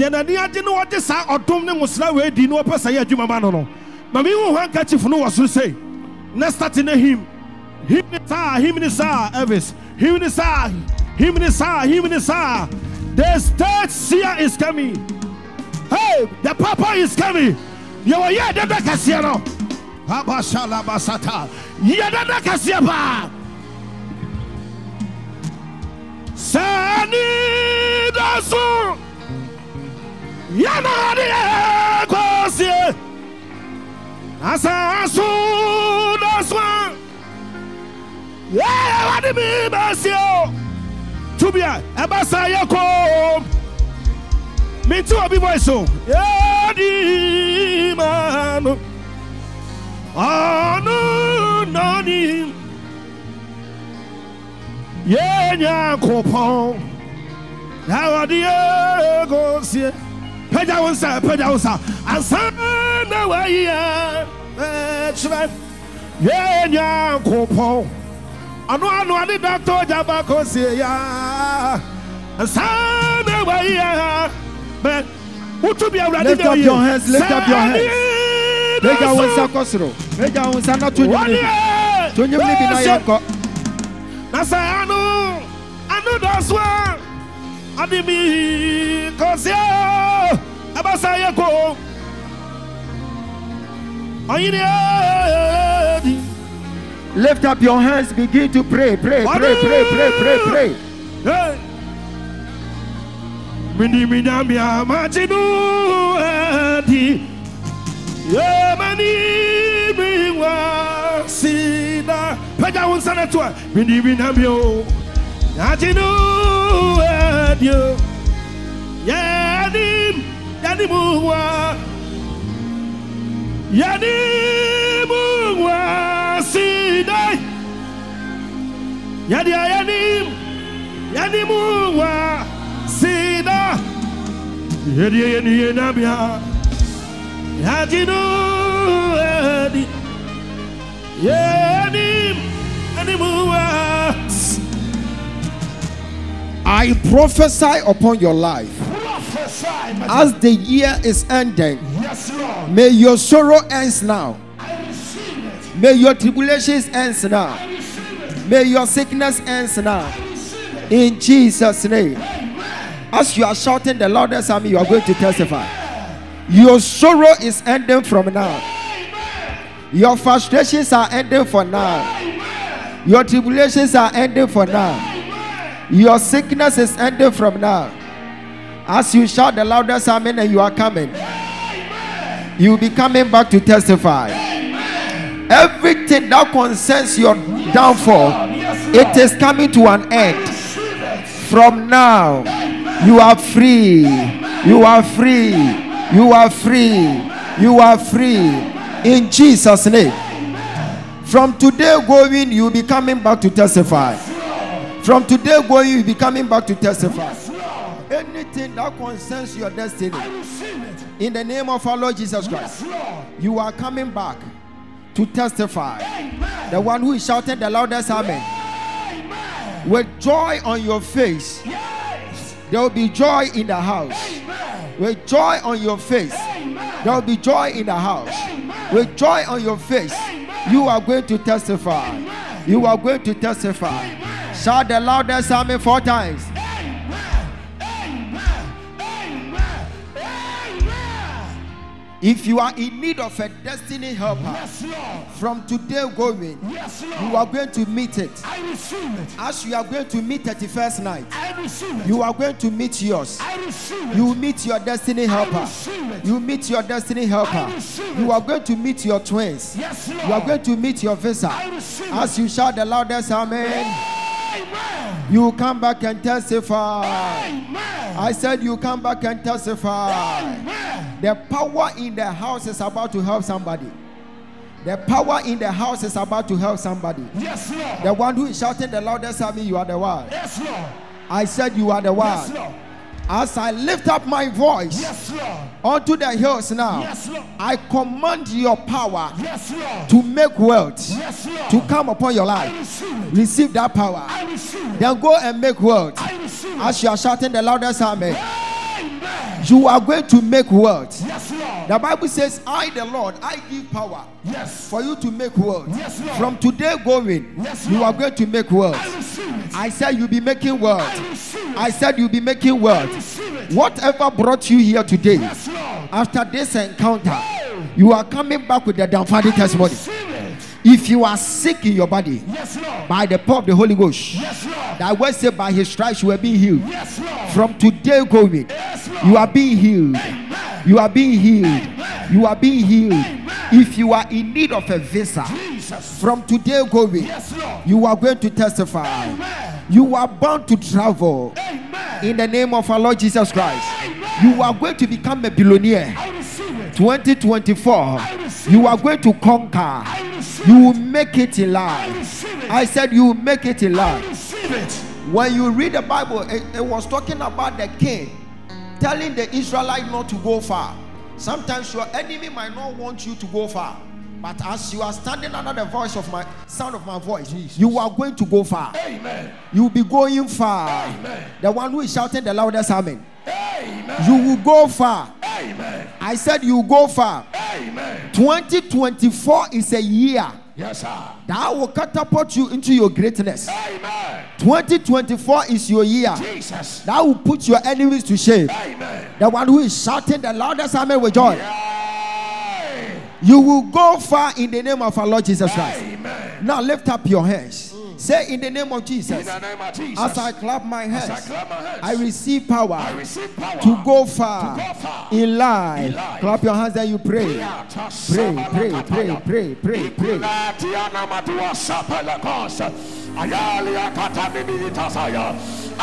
The third seer is coming. Hey, the papa is coming. You are here, the Casiano. Abashala Basata. Yadana Casiaba. Sani Dasu. Yamadi Cosia. Asasu Daswa. Yeah, what me, Basio. Tubia, Abasaya come. Me too, I'll be my soul. Yadi man. Oh, no, nani. Yenya Copon. How are the goes here? Pedawsa, Pedawsa. Asana, where you are. Yenya Copon. I know the Dr. Ogyaba goes here. But to be lift up your hands, lift up your hands. Make our Sakosro, make our Sana to you, I know that's why I did me Cosia Abasayako. Lift up your hands, begin to pray, pray. Minamia Majinu Adi Yamani Biwa Sina Padawan Sanatua Minamio Ajinu Adi Yadim Yadimua Yadimua Sina Yadia Yadim Yadimua Sina Yedi Yenabia Yadino Edi Yedim Animuas. I prophesy upon your life. Prophesy, as the year is ending. Yes, Lord. May your sorrow ends now. I receive it. May your tribulations ends now. I receive it. May your sickness ends now. I receive it. In Jesus' name. As you are shouting the loudest army, you are going to testify. Your sorrow is ending from now. Your frustrations are ending for now. Your tribulations are ending for now. Your sickness is ending from now. As you shout the loudest army, and you are coming, you will be coming back to testify. Everything that concerns your downfall, it is coming to an end. From now, you are free. You are free. You are free. You are free. In Jesus' name. From today going, you'll be coming back to testify. From today going, you'll be coming back to testify. Anything that concerns your destiny, in the name of our Lord Jesus Christ, you are coming back to testify. The one who shouted the loudest amen. With joy on your face, there will be joy in the house. Amen. With joy on your face. Amen. There will be joy in the house. Amen. With joy on your face. Amen. You are going to testify. Amen. You are going to testify. Amen. Shout the loudest amen 4 times. Amen. Amen. Amen. Amen. If you are in need of a destiny helper, yes, from today going, yes, you are going to meet it. I receive it. As you are going to meet 31st night, I receive it. You are going to meet yours. I receive it. You meet your destiny helper. I receive it. You meet your destiny helper. I receive it. You are going to meet your twins. Yes, Lord. You are going to meet your visa. I receive it. As you shout the loudest amen, amen, you come back and testify. Amen. I said you come back and testify. Amen. The power in the house is about to help somebody. The power in the house is about to help somebody. Yes, Lord. The one who is shouting the loudest at me, you are the one. Yes, Lord. I said you are the one. Yes, Lord. As I lift up my voice, yes, Lord, onto the hills now, yes, Lord, I command your power, yes, Lord, to make wealth, yes, Lord, to come upon your life. Receive that power. Then go and make wealth. As you are shouting the loudest amen. Amen. You are going to make words. Yes, Lord. The Bible says, I, the Lord, I give power. Yes. For you to make words. Yes, Lord. From today going, yes, you are going to make words. I said you'll be making words. I said you'll be making words. Whatever brought you here today, yes, after this encounter, oh, you are coming back with the dumbfounded testimony. If you are sick in your body, yes, Lord, by the power of the Holy Ghost, yes, that word said by his stripes you will be healed. Yes, from today going, yes, you are being healed. Amen. You are being healed. Amen. You are being healed. Amen. If you are in need of a visa, Jesus, from today going, yes, you are going to testify. Amen. You are bound to travel. Amen. In the name of our Lord Jesus Christ. Amen. You are going to become a billionaire. 2024, you are going to conquer. You will make it in life. I said you will make it in life. When you read the Bible, it was talking about the king telling the Israelites not to go far. Sometimes your enemy might not want you to go far, but as you are standing under the voice of my sound of my voice, Jesus, you are going to go far. Amen. You will be going far. Amen. The one who is shouting the loudest, amen. Amen. You will go far. Amen. I said you go far. Amen. 2024 is a year, yes, sir, that will catapult you into your greatness. Amen. 2024 is your year, Jesus, that will put your enemies to shame. Amen. The one who is shouting the loudest amen with joy. Yay. You will go far in the name of our Lord Jesus Christ. Amen. Now lift up your hands. Say, in the name of Jesus, as I clap my hands, I receive power to go far in life. Clap your hands and you pray. Pray. I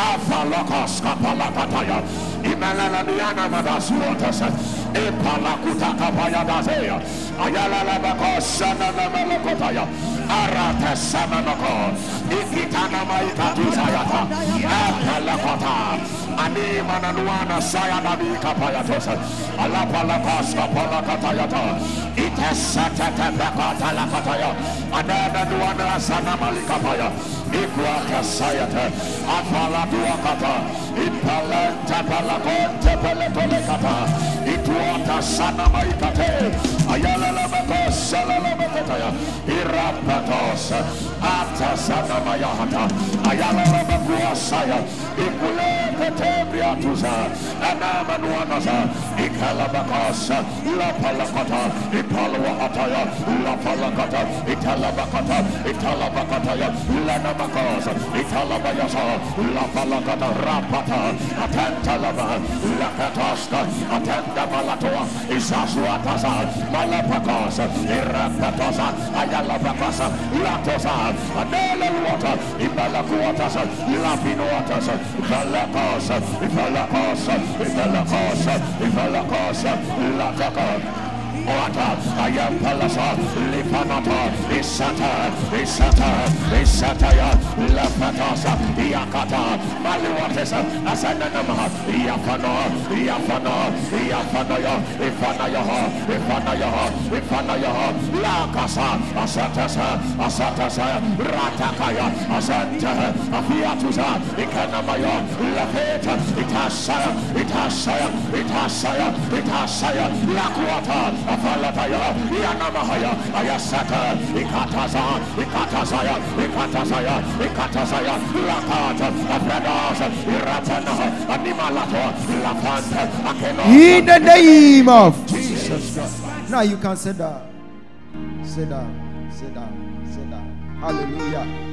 am Palasa, Lipanata, Isata, Isata, Isataya, Lapatasa, Iakata, Maluatesa, Asanama, Iapana, Iapana, Iapanaya, Ifanayaha, Ifanayaha, Ifanayaha, La Casa, Asatasa, Asatasa, Ratakaya, Asanta, Afiatusa, Ikanamaya, Lafeta, Itasaya, Itasaya, Itasaya, Itasaya, Laquata, Falataya, Yanamahaya, Ayasaka, Ikataza, Ikatasaya, Ikatasaya, Ikatasaya, Lakata, Abradas, Iratana, Animalato, Lapanta, in the name of Jesus Christ. Now you can sit down. Sit down, sit down, sit down. Hallelujah.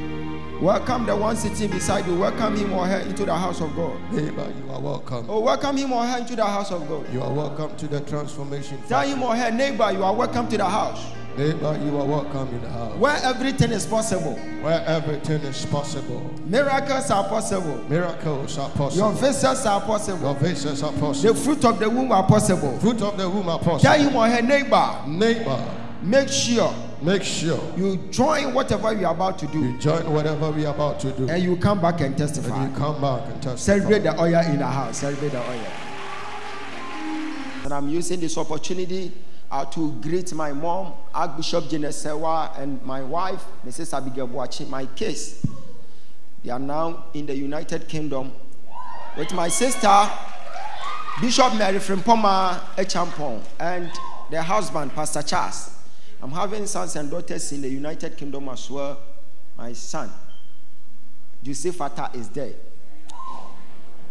Welcome the one sitting beside you. Welcome him or her into the house of God. Amen. You are welcome. Oh, welcome him or her into the house of God. You are welcome to the transformation. Tell him or her neighbor, you are welcome to the house. Neighbor, you are welcome in the house. Where everything is possible. Where everything is possible. Miracles are possible. Miracles are possible. Your visas are possible. Your visas are possible. The fruit of the womb are possible. Fruit of the womb are possible. Tell him or her neighbor. Neighbor. Make sure you join whatever we are about to do. You join whatever we are about to do. And you come back and testify. And you come back and testify. Celebrate the oil in the house. Celebrate the oil. And I'm using this opportunity to greet my mom, Archbishop Jenesewa, and my wife, Mrs. Abigail Bouachi, my kids. They are now in the United Kingdom with my sister, Bishop Mary from Poma Echampong and their husband, Pastor Charles. I'm having sons and daughters in the United Kingdom as well. My son, Joseph Fata, is there.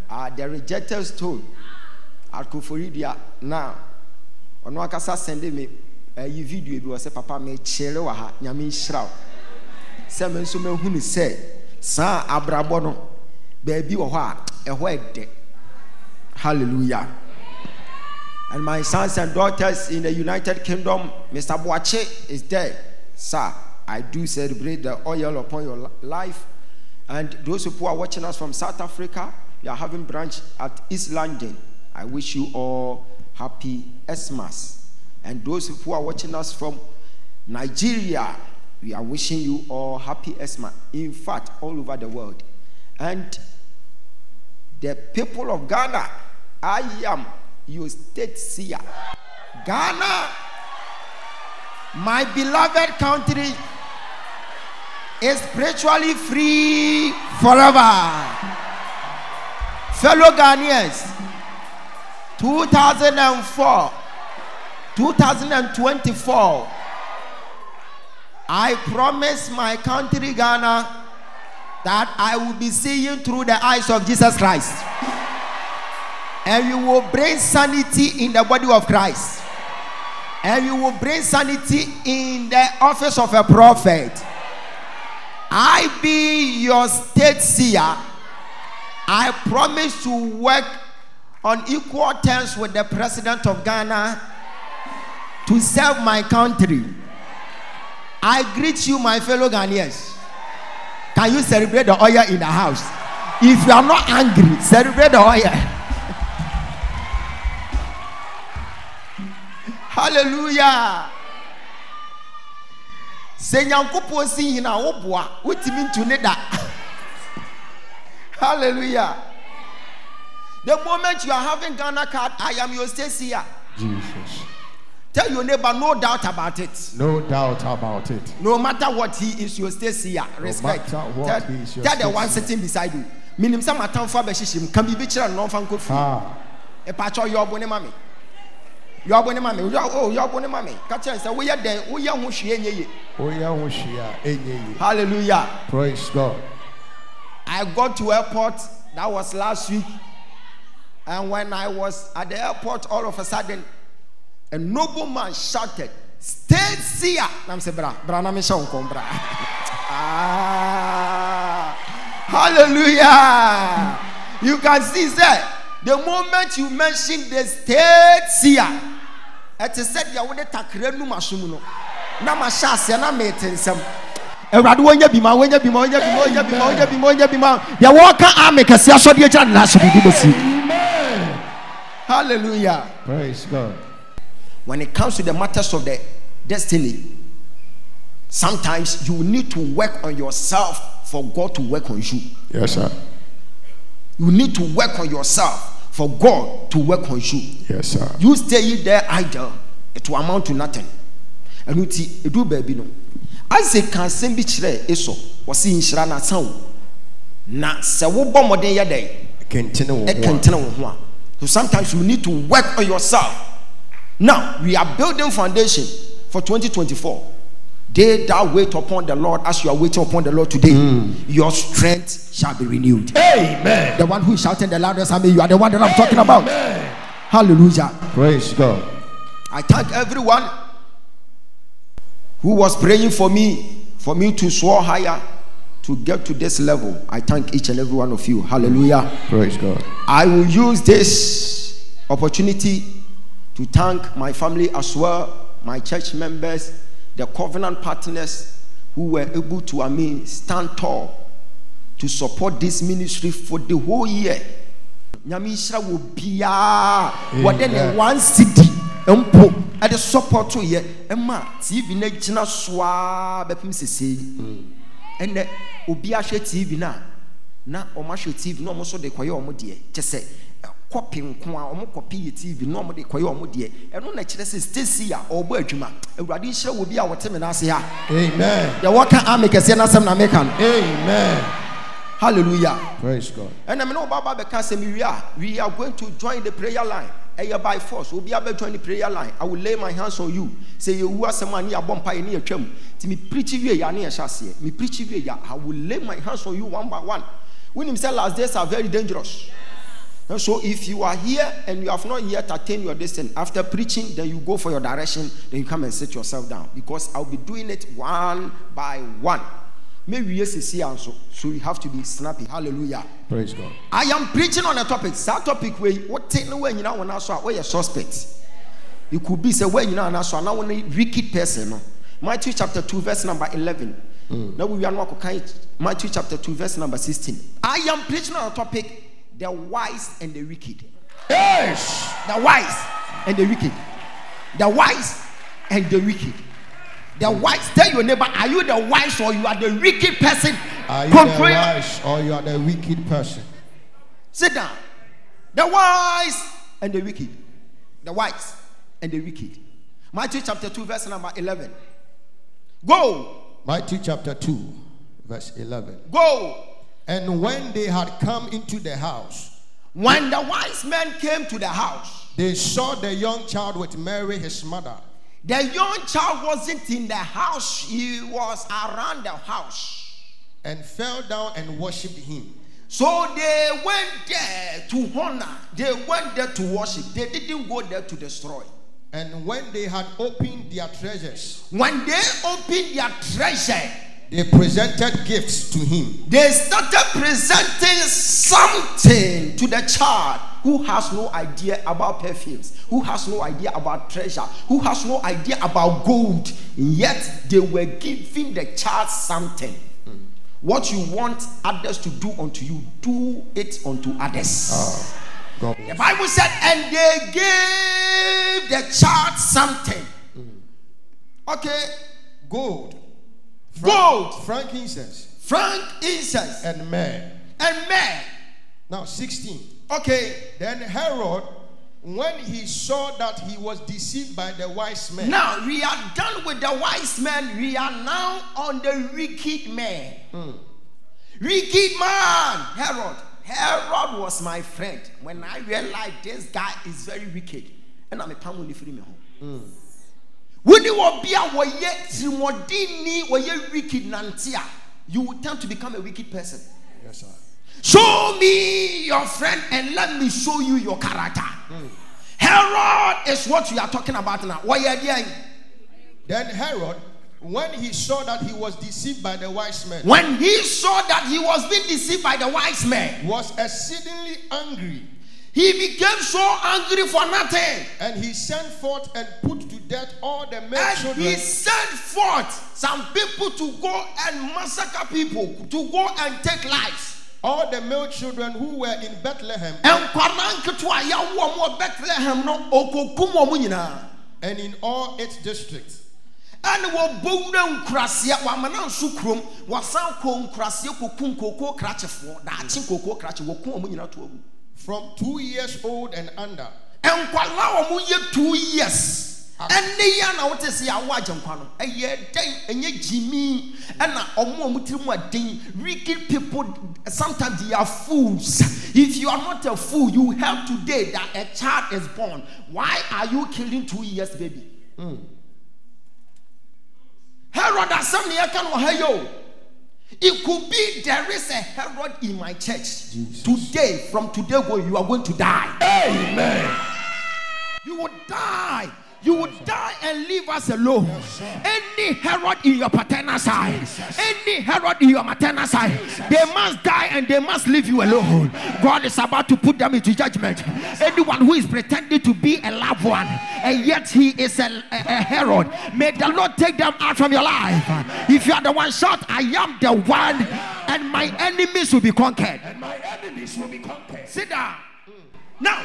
The rejected stone, Archuforibia now. On wakasa sende me a video bi wase papa me chele wa ha nyame nshira. Se me nso me hu ni se san abrabo no ba bi wo ho a eho ede. Hallelujah. And my sons and daughters in the United Kingdom, Mr. Bouachi is there. Sir, I do celebrate the oil upon your life. And those who are watching us from South Africa, you are having branch at East London. I wish you all happy Xmas. And those who are watching us from Nigeria, we are wishing you all happy Xmas. In fact, all over the world. And the people of Ghana, I am your state seer. Ghana, my beloved country, is spiritually free forever. Fellow Ghanaians, 2004, 2024, I promise my country Ghana that I will be seeing through the eyes of Jesus Christ. And you will bring sanity in the body of Christ. And you will bring sanity in the office of a prophet. I be your state seer. I promise to work on equal terms with the president of Ghana to serve my country. I greet you, my fellow Ghanaians. Can you celebrate the oil in the house? If you are not angry, celebrate the oil. Hallelujah. Hallelujah. The moment you are having Ghana card, I am your state seer. Jesus. Tell your neighbor, no doubt about it. No doubt about it. No matter what, he is your state seer. Respect. No matter what, he is your state seer. Tell the one sitting beside you. Minim sama tamfa beshishim can be bichira no fan ko fu. E pa cho yo bone mame. Yo bone mame. Oh yo bone mame. Ka che say we ye den, we ye ho hwe enye. We ye ho hwe enye. Hallelujah. Praise God. I got to airport, that was last week. And when I was at the airport, all of a sudden a nobleman shouted, "State seer!" I'm saying, bra, na me show bra. Ah, hallelujah! You can see that the moment you mention the state seer, it is said you are the takrenu masumuno. Na mashasi na metensem. Eradu wanya bima. Ya waka ameka siya shodi eja na shodi bibosi. Hallelujah! Praise God. When it comes to the matters of the destiny, sometimes you need to work on yourself for God to work on you. Yes, sir. You need to work on yourself for God to work on you. Yes, sir. You stay there idle, it will amount to nothing. And you see, you do baby no. As a can send be chre eso was seeing shrana sound. Na se wo bom modern yada. Continue. So sometimes you need to work on yourself. Now, we are building foundation for 2024. They that wait upon the Lord, as you are waiting upon the Lord today, your strength shall be renewed. Amen. The one who is shouting the loudest, I mean, you are the one that I'm talking about. Hallelujah. Praise God. I thank everyone who was praying for me to soar higher, to get to this level. I thank each and every one of you. Hallelujah. Praise God. I will use this opportunity to thank my family as well, my church members, the covenant partners who were able to, stand tall to support this ministry for the whole year. Nyamisha will be one city, and the support to here, Emma, TV Nagina Swab, and the Ubiashe TV now. Now, Omashe TV, no more so the Koyo Modi, just say. Copying copy TV normally koyomodie eno na kire se stacia obo adwuma ewrade hye wo bia wote me na se ha. Amen. Ya waka amekese na sem na mekan. Amen. Hallelujah. Praise God. And I know Baba can say we are going to join the prayer line. And by force, we'll be able to join the prayer line. I will lay my hands on you. Say you are someone near bomb pioneer chum. To me preach you near chassis. Me preach you. I will lay my hands on you one by one. When himself last days are very dangerous. And so if you are here and you have not yet attained your destiny, after preaching, then you go for your direction, then you come and sit yourself down. Because I'll be doing it one by one. Maybe yes, see also. So you have to be snappy. Hallelujah. Praise God. I am preaching on a topic. That topic where what take away you know when I saw where you're suspect. You could be say where you know and I saw now only wicked person. Matthew chapter 2, verse number 11. Now we are not okay. Matthew chapter 2, verse number 16. I am preaching on a topic. The wise and the wicked. Yes. The wise and the wicked. The wise and the wicked. The wise. Tell your neighbor, are you the wise or you are the wicked person? Are you the wise or you are the wicked person? Sit down. The wise and the wicked. The wise and the wicked. Matthew chapter 2 verse number 11. Go. Matthew chapter 2 verse 11. Go. And when they had come into the house, when the wise men came to the house, they saw the young child with Mary his mother. The young child wasn't in the house, he was around the house. And fell down and worshipped him. So they went there to honor, they went there to worship, they didn't go there to destroy. And when they had opened their treasures, when they opened their treasure, they presented gifts to him. They started presenting something to the child who has no idea about perfumes, who has no idea about treasure, who has no idea about gold. Yet they were giving the child something. What you want others to do unto you, do it unto others. The Bible said, and they gave the child something. Okay, gold. Gold, frankincense, and myrrh, Now 16. Okay. Then Herod, when he saw that he was deceived by the wise men. Now we are done with the wise men. We are now on the wicked man. Wicked man, Herod. Herod was my friend. When I realized this guy is very wicked, and I'm a family free man. You will tend to become a wicked person. Yes, sir. Show me your friend and let me show you your character. Herod is what we are talking about now. Then Herod, when he saw that he was deceived by the wise men, when he saw that he was being deceived by the wise men, was exceedingly angry. He became so angry for nothing. And he sent forth and put to death all the men children. He sent forth some people to go and massacre people, to go and take lives. All the male children who were in Bethlehem. And in all its districts. And from 2 years old and under. And 2 years. And the year now is a wajanquano. A year day and ye Jimmy and a ding. Wicked people sometimes they are fools. If you are not a fool, you help today that a child is born. Why are you killing 2 years, baby? Herod assembly can ohio. It could be there is a Herod in my church. Jesus. Today, from today on, you are going to die. Amen. You will die. You will die and leave us alone. Yes, any Herod in your paternal side, Jesus. Any Herod in your maternal side, Jesus. They must die and they must leave you alone. Amen. God is about to put them into judgment. Yes. Anyone who is pretending to be a loved one and yet he is a Herod, may the Lord take them out from your life. Amen. If you are the one, shout, I am the one, and my enemies will be conquered. And my enemies will be conquered. Sit down. Now,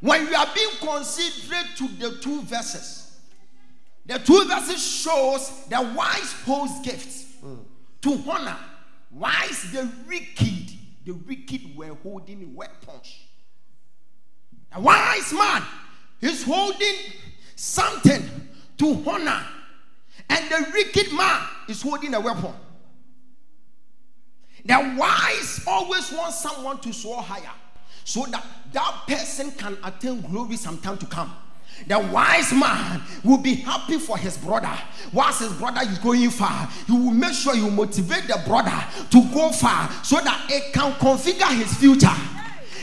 when we are being considerate to the two verses shows the wise holds gifts to honor. Wise, the wicked were holding weapons. A wise man is holding something to honor, and the wicked man is holding a weapon. The wise always want someone to soar higher so that that person can attain glory sometime to come. The wise man will be happy for his brother. Whilst his brother is going far, he will make sure you motivate the brother to go far so that it can configure his future.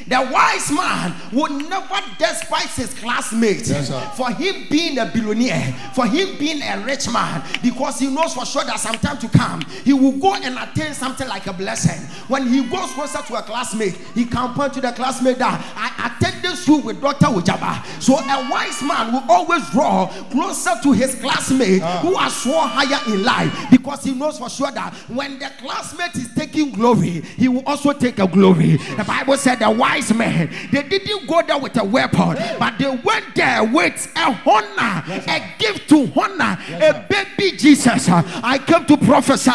The wise man will never despise his classmates, yes, for him being a billionaire, for him being a rich man, because he knows for sure that sometime to come, he will go and attain something like a blessing. When he goes closer to a classmate, he can point to the classmate that I attended school with Dr. Ogyaba. So a wise man will always draw closer to his classmate who are so higher in life, because he knows for sure that when the classmate is taking glory, he will also take a glory. The Bible said the wise men, they didn't go there with a weapon, but they went there with a honor, a gift to honor, a baby Jesus. I came to prophesy,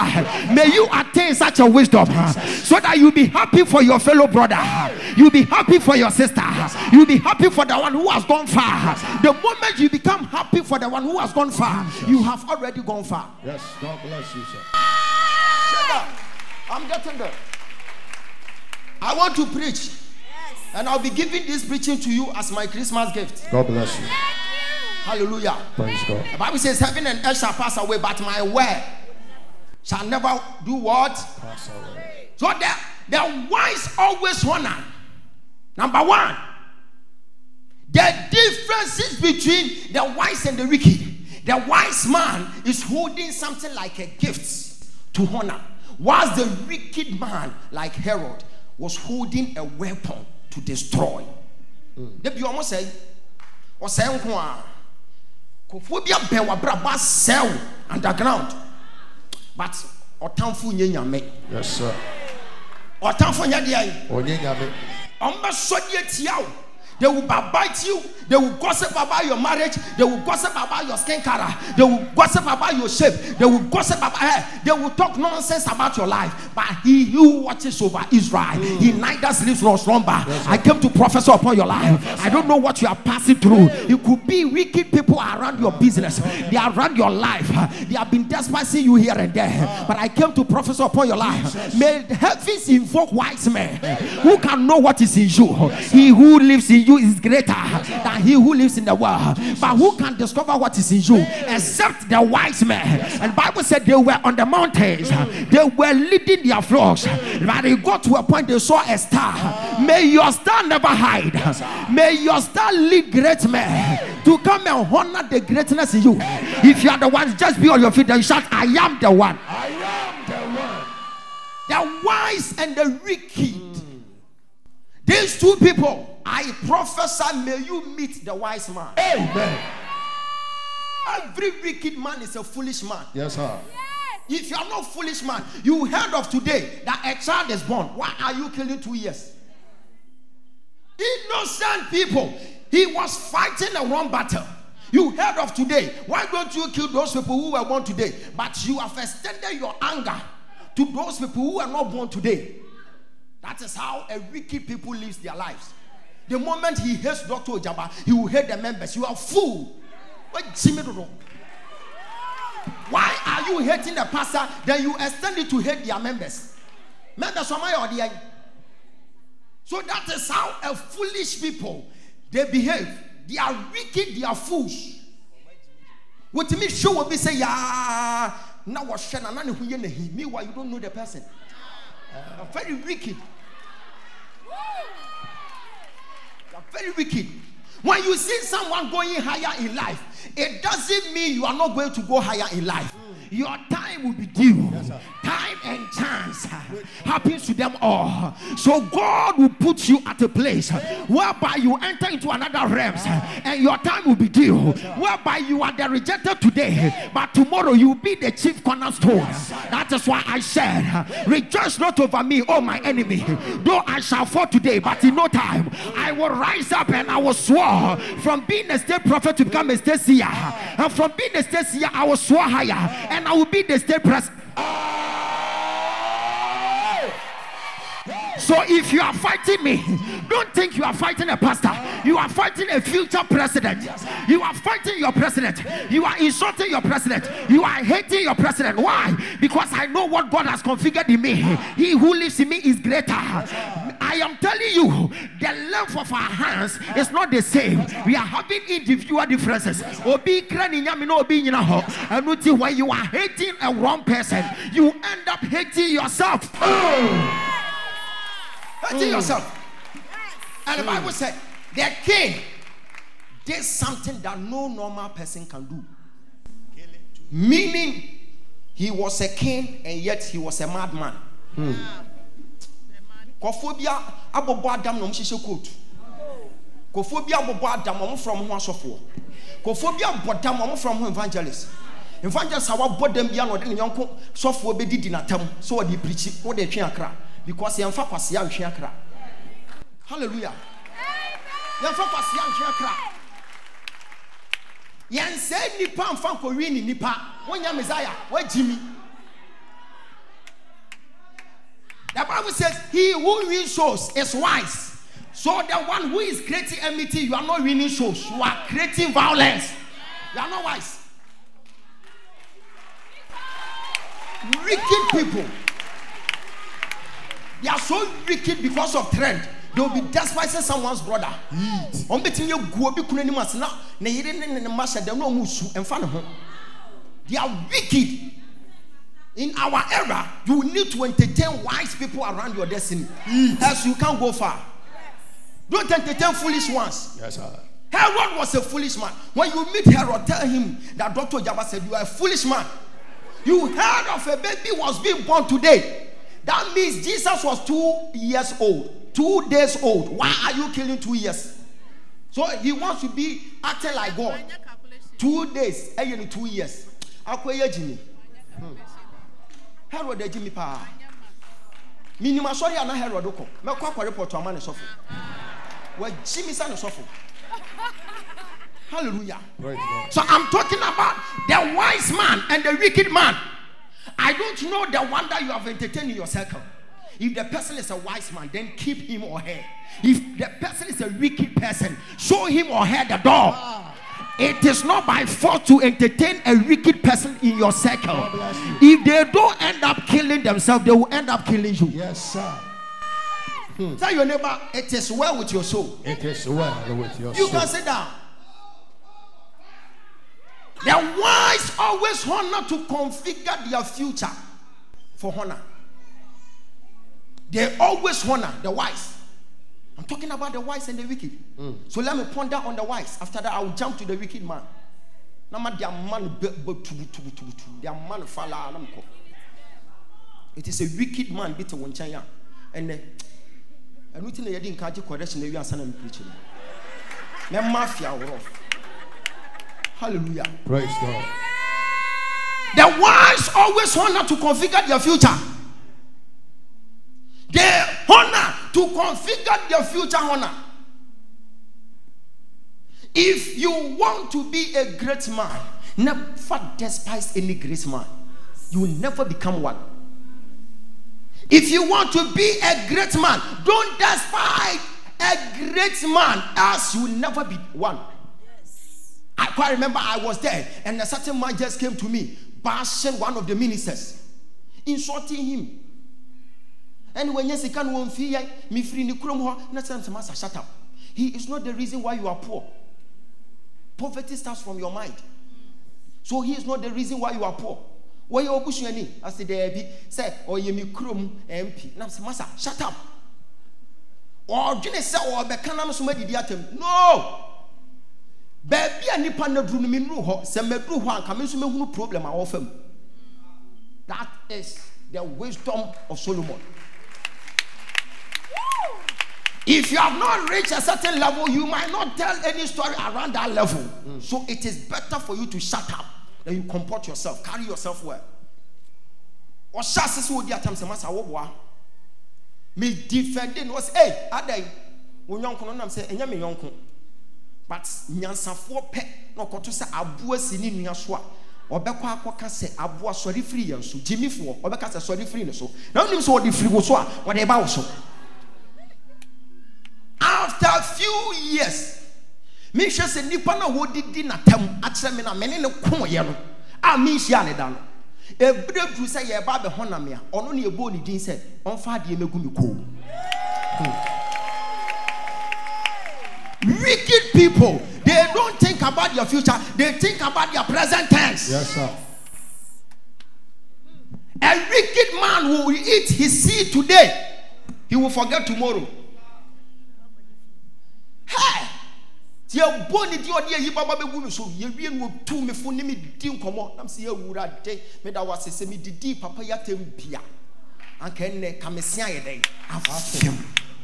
may you attain such a wisdom so that you'll be happy for your fellow brother, you'll be happy for your sister, you'll be happy for the one who has gone far. The moment you become happy for the one who has gone far, you have already gone far. Yes, God bless you, sir. Shut up. I'm getting there. I want to preach. And I'll be giving this preaching to you as my Christmas gift. God bless you. Hallelujah. Praise God. The Bible says heaven and earth shall pass away, but my word shall never do what? Pass away. So the wise always honor. Number one, the differences between the wise and the wicked. The wise man is holding something like a gift to honor, whilst the wicked man, like Herod, was holding a weapon to destroy. They almost say, or saying, Kophobia bewa braba sell underground. But Otamfu Nyame. Yes, sir. Otamfu Nyame. Onyame. Omba Sodiet Yao. They will bite you. They will gossip about your marriage. They will gossip about your skin color. They will gossip about your shape. They will gossip about her. They will talk nonsense about your life. But he who watches over Israel, he neither sleeps nor slumber. Yes, I came to prophesy upon your life. Yes, I don't know what you are passing through. It could be wicked people around your business. They are around your life. They have been despising you here and there. But I came to prophesy upon your life. Yes, may heavens invoke wise men who can know what is in you. Yes, he who lives in you is greater than he who lives in the world. But who can discover what is in you except the wise men? And Bible said they were on the mountains, they were leading their flocks, but they got to a point they saw a star. May your star never hide. May your star lead great men to come and honor the greatness in you. If you are the one, just be on your feet and shout, I am the one. I am the one. The wise and the wicked. These two people, I prophesy, may you meet the wise man. Amen. Every wicked man is a foolish man. Yes, sir. Yes. If you are not foolish man, you heard of today that a child is born. Why are you killing 2 years? Innocent people. He was fighting a wrong battle. You heard of today. Why don't you kill those people who were born today? But you have extended your anger to those people who were not born today. That is how a wicked people lives their lives. The moment he hates Dr. Ogyaba, he will hate the members. You are a fool. Why are you hating the pastor? Then you extend it to hate their members. Members am I or the end? So that is how a foolish people, they behave. They are wicked. They are fools. What me show will be say, yeah, now what Shannon? Meanwhile, you don't know the person. Very wicked. You're very wicked. When you see someone going higher in life, it doesn't mean you are not going to go higher in life. Your time will be due. Yes, time and chance happens to them all. So God will put you at a place whereby you enter into another realm, and your time will be due. Whereby you are the rejected today, but tomorrow you will be the chief cornerstone. Yes, that is why I said, rejoice not over me, oh my enemy. Though I shall fall today, but in no time I will rise up, and I will soar. From being a state prophet to become a state seer, and from being a state seer I will soar higher, and I will be the state president. So if you are fighting me, don't think you are fighting a pastor. You are fighting a future president. You are fighting your president. You are insulting your president. You are hating your president. Why? Because I know what God has configured in me. He who lives in me is greater. I am telling you, the length of our hands is not the same. We are having individual differences. And when you are hating a wrong person, you end up hating yourself. Hating yourself. And the Bible said, the king did something that no normal person can do. Meaning, he was a king and yet he was a madman. Kophobia abobo adam no mhyehyɛ coat. Kophobia abobo adam no from ho asofo. Kophobia bodam no from ho evangelist. Evangelist awa bodam bia no de ne yonko sofo be didi natam so we dey preach we dey twen akra because yɛn fa kwase a twen akra. Hallelujah. Yɛn fa kwase a twen akra. Yɛn sɛ nipa mfa nkɔwi ni nipa wonya Messiah wa jimi. The Bible says, he who wins souls is wise. So the one who is creating enmity, you are not winning souls. You are creating violence. You are not wise. Wicked people. They are so wicked because of trend. They will be despising someone's brother. They are wicked. In our era, you need to entertain wise people around your destiny. Else you can't go far. Don't entertain foolish ones. Yes, sir. Herod was a foolish man. When you meet Herod, tell him that Dr. Ogyaba said, you are a foolish man. You heard of a baby was being born today. That means Jesus was 2 years old. 2 days old. Why are you killing 2 years? So he wants to be acting like God. 2 days. 2 years. Herod de Jimmy Pa. Minima sorry, I'm not Herod. My corporate report to a man is awful. Well, Jimmy San is awful. Hallelujah. So I'm talking about the wise man and the wicked man. I don't know the one that you have entertained in your circle. If the person is a wise man, then keep him or her. If the person is a wicked person, show him or her the door. It is not by force to entertain a wicked person in your circle. You. If they don't end up killing themselves, they will end up killing you. Yes, sir. Tell your neighbor, it is well with your soul. It is well with your soul. You can sit down. The wise always honor to configure their future for honor. They always honor the wise. I'm talking about the wise and the wicked. So let me ponder on the wise. After that, I will jump to the wicked man. It is a wicked man. And we didn't catch a correction. We are sending preaching. Hallelujah. Praise God. The wise always honor to configure their future. They honor to configure their future honor. If you want to be a great man, never despise any great man. You will never become one. If you want to be a great man, don't despise a great man, else you will never be one. Yes. I quite remember I was there and a certain man just came to me, bashing one of the ministers, insulting him. And when yes, he can't won't fear me free Nikrom, not sense master, shut up. He is not the reason why you are poor. Poverty starts from your mind. So he is not the reason why you are poor. Why you are pushing any? I said there be say or you mikrom MP. Now master, shut up. Or Jenesewa or Bekanam somebody diatem. No. Baby and Nipana Drum Minruho, Semedru Huan Kamisume who problem I offer. That is the wisdom of Solomon. If you have not reached a certain level, you might not tell any story around that level. So it is better for you to shut up than you comport yourself, carry yourself well. Or chassis would be at times a master me defending was hey, I day when young colonel say, and yammy uncle. But Nyansa four pet, no cotusa abua sinin yaswa, or bequa can say abua sorry free and so Jimmy four, or becas sorry free and so. Now, you saw the free was what they bow so. few years, Misha said, Nipana would dinner tem at seminar, many no coin yellow. I mean, Shianadan. A brave to say about the Honamia, or only a bony din said, on Fadi Megumiko. Wicked people, they don't think about your future, they think about your present tense. Yes, sir. A wicked man who will eat his seed today, he will forget tomorrow. Hey! Dear Bonnie, dear dear, you Baba Bulu, so you will do me for me, dear, come on. I'm seeing you that day, made our semi deep, Papa Yatempia. And can come a day.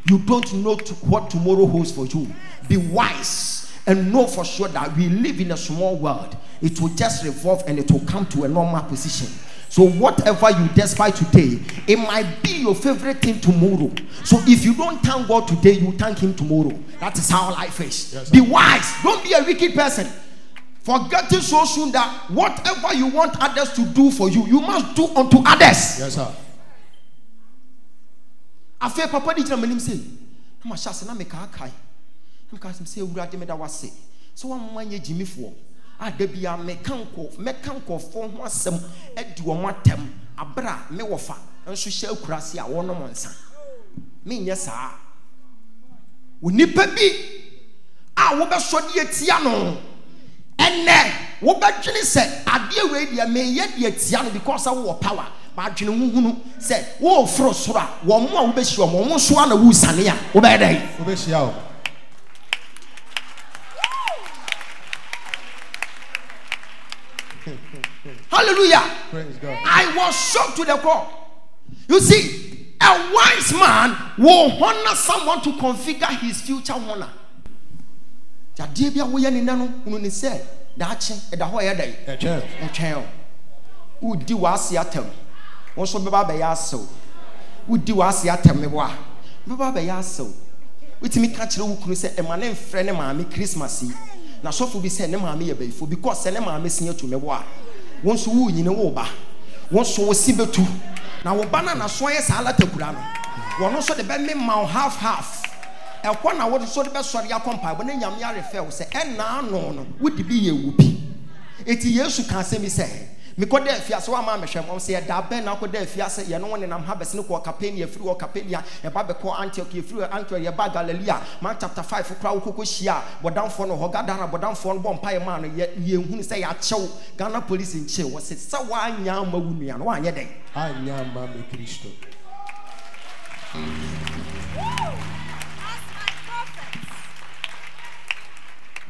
You don't know what tomorrow holds for you. Be wise and know for sure that we live in a small world. It will just revolve and it will come to a normal position. So whatever you despise today, it might be your favorite thing tomorrow. So if you don't thank God today, you thank him tomorrow. That is how life is. Yes, be wise. Don't be a wicked person. Forgetting so soon that whatever you want others to do for you, you must do unto others. Yes, sir. I feel Papa did not say, I'm a chassis, I'm a car. I'm going to say, so I'm going to Jimmy for. I debia mekanko for one sem eduomatem abra me wofa nso hye akurase a wonom nsa me nya saa onipa bi a wo be so de atia no enne wo be twene se ade we dia me ye de atia no because wo power ma twene huhunu se wo fro soro a wo mo a wo be hye wo mo so ana wo sane a wo be dai wo be hye a hallelujah. Praise God. I was shocked to the core. You see, a wise man will honor someone to configure his future honor. Na so for be send them mammy a for because send them mammy senior to me war. Once woo in a woba, once so was simple too. Now, banana soya salad to grano. One also the bed name mount half. And one I was so the best soya compa when Yamia fell say, and now no, would be a whoopee. 80 years you can't say me say. Miko de fiasa wa mama hwem on say da ben na ko de fiasa ye no ne nam ha bese ne ko Kapenia firi wo Kapenia e ba be ko Antioch ye firi Antioch ye ba Galilee Mark chapter 5 kra wo koko hia bodanfo no ho gadara bodanfo no bompa ye ma no ye hunu say ya chew Ghana police in che wo se sa wa anya ma wunua no wa anya den anya ma me Kristo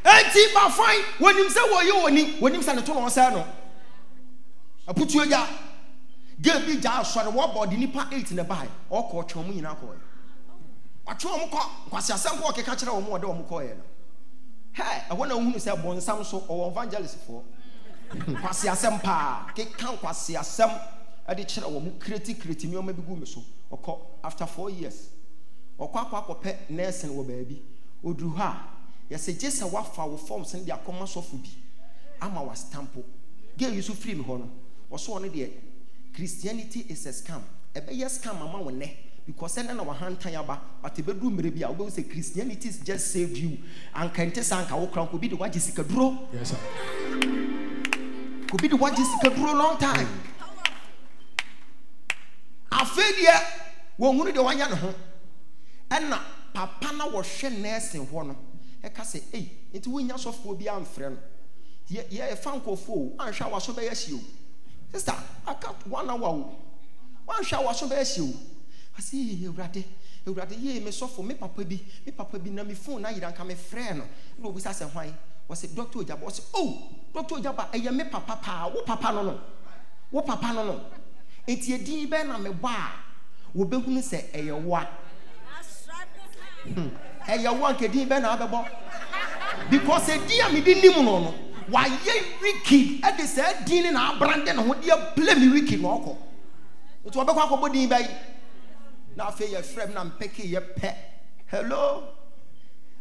enti ba fine wonim say wo ye oni wonim say ne to no say no I put you here. Give me just for the war body. Nipa 8 in the bay. Or coach from me in alcohol. But you are more because your son work a catcher or more. Don't call it. Hey, I want to who is a born some so or evangelist for. Because your son pa. Get count because your son. I did check our creative. You maybe go so. Or call after 4 years. Or quack pet nurse and what baby. Or do her. You say just a waffle our forms and their commerce of food. I'm our stampo. Get you so free me honor. Or so on the Christianity is a scam. A bear scam, Mamma, when because sending our hand tayaba, but a bedroom maybe I will say Christianity just saved you. And can test Anka or Crown could be the one Jessica draw. Yes, sir. Could be the one Jessica draw long time. I failed yet. One would the one yan home. And Papa was shen nursing one. I can say, hey, it will not so be unfriend. Yeah, a fan call fool, and shower so bears you. Sister, I got 1 hour. One shower so bears you. I see you rather, ye may suffer me papa be no me phone, I don't come a friend. No, we said, why was it Dr. Ogyaba? Oh, Dr. Ogyaba, I am me papa, what papa no, what papa no. It's a deep and I'm a bar. Will be who say, a what? A your one can deep and other bar. Because a dear me didn't know. Why ye wicked at the said din in our brandon who dear blame wicked walk? It's what I could be by now. Fair your friend and pecky your pet. Hello,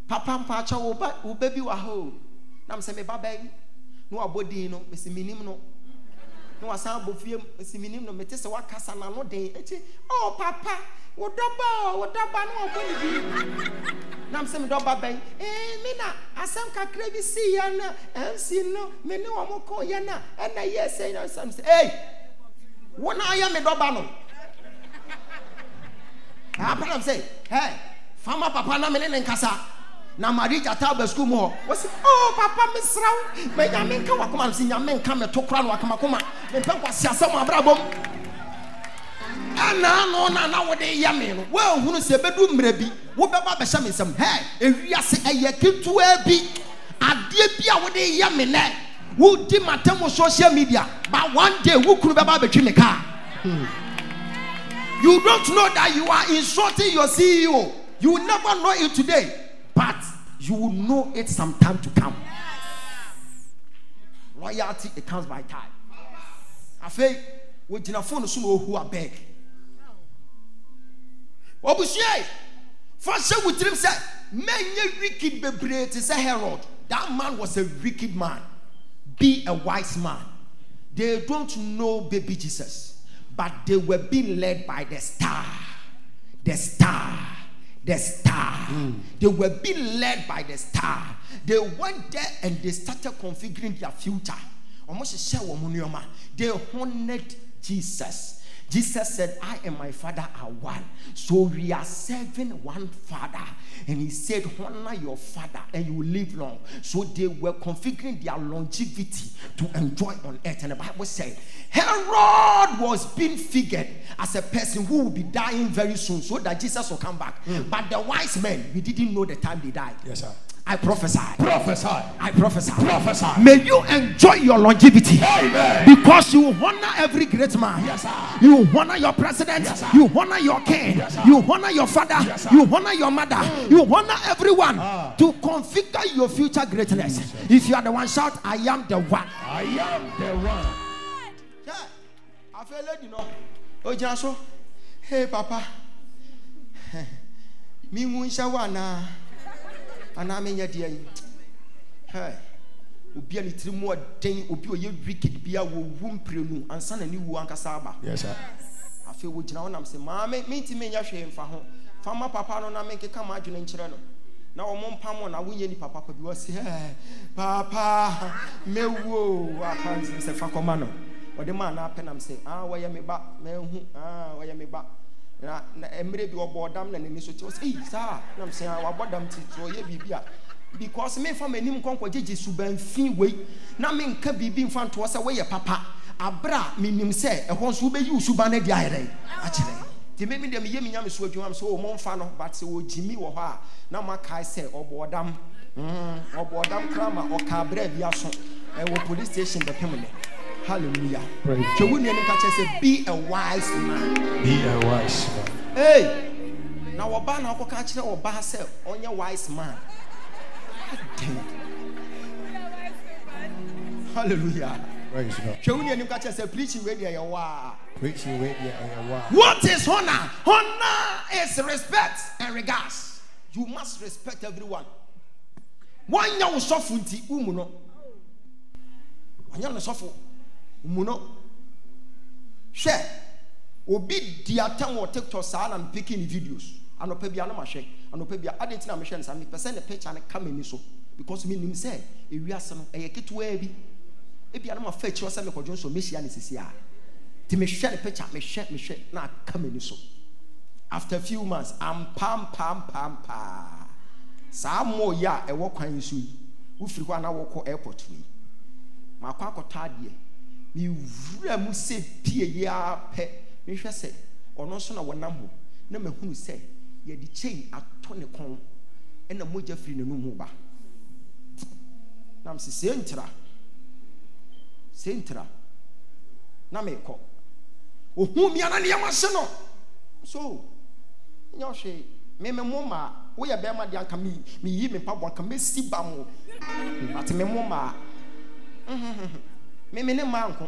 Papa Pacha will back who baby were home. Nam semi baby, no a body no, Miss Minimno. No, a sound of you, Miss Minimno, Metis, what Cassana no day. Oh, Papa, Ana no na na wo de yame no wo hunu se bedu mrebi wo beba be shame nsam he ewiase ayeketu abi ade bi a wo de yame na wo di matemo social media but one day wo kunu beba betwi me car. You don't know that you are insulting your CEO. You will never know it today, but you will know it sometime to come. Loyalty, it comes by time. I feel we did not phone someone who are beg. Obusye, fashion with him said, many wicked bebrate is a herald. That man was a wicked man. Be a wise man. They don't know baby Jesus, but they were being led by the star. The star. The star. They were being led by the star. They went there and they started configuring their future. They honored Jesus. Jesus said, I and my Father are one. So we are serving one Father. And he said, honor your Father and you will live long. So they were configuring their longevity to enjoy on earth. And the Bible said, Herod was being figured as a person who will be dying very soon so that Jesus will come back. But the wise men, we didn't know the time they died. Yes, sir. I prophesy. Prophesy. I prophesy. Prophesy. May you enjoy your longevity. Amen. Because you honor every great man. Yes, sir. You honor your president. Yes, sir. You honor your king. Yes, sir. You honor your father. Yes, sir. You honor your mother. You honor everyone to configure your future greatness. Jesus. If you are the one, shout, I am the one. I am the one. Yeah. I feel like, you know. Oh, Janso. Hey, Papa. Me munshawana. And I mean, hey, be any three more day, will be a wicked beer, will womb prenu, and son and new Wankasaba. Yes, sir. I feel which now I'm saying, Mamma, meet me your shame for home. Farmer Papa, no, I make a come out in Chirano. Now, Mom Pamon, I win any Papa, but you say, Papa, me woo, I can't say Facomano. But the man up and I'm saying, why am I back? Why am I back? Na emre bi obodam na nemi so ti o sei sir na me say abodam ti so ye bibia because me fa manim konko jeje subanfi we na me nka bibi mfa nto se we ye papa abra menim se ehon so be yi suban na di ayere achire ti me dem ye me nya me so adwuma so o monfa no but se o jimi wo ho a na makai se obodam obodam krama o ka bra bi aso e wo police station the family. Hallelujah. Praise. Be a wise man. Be a wise man. Hey. Now we ban our country or ban ourselves. On your wise man. Hallelujah. Praise God. Preaching where they are. Preaching where they are. What is honor? Honor is respect and regards. You must respect everyone. One young sofunti umuno. One young sofu. Muno, share. Obi diatan or take to sal and picking videos. I no pay be anama share. I no pay be. I didn't know me share. I me person the picture and come in so because me nim say e wi asano e yeke to e bi. E bi anama fetch o say me kodjon so me share ne sisi a. Ti me share the picture me share na come in so. After a few months, I'm pam. Sa mo ya e wo kwan so yi. Wo firi kwa na wo ko airport wi. Ma kwa akota de. You really say, Pierre, you shall say, or no sooner one number. No man who say, Ye the chain at Tonicom and a moja free no moba. Namsi Centra Nameko. Oh, whom Yanamasono. So, your shade, Memoma, we are Bama Yankami, me even Papa can miss Sibamo, but Memoma. Me ne manko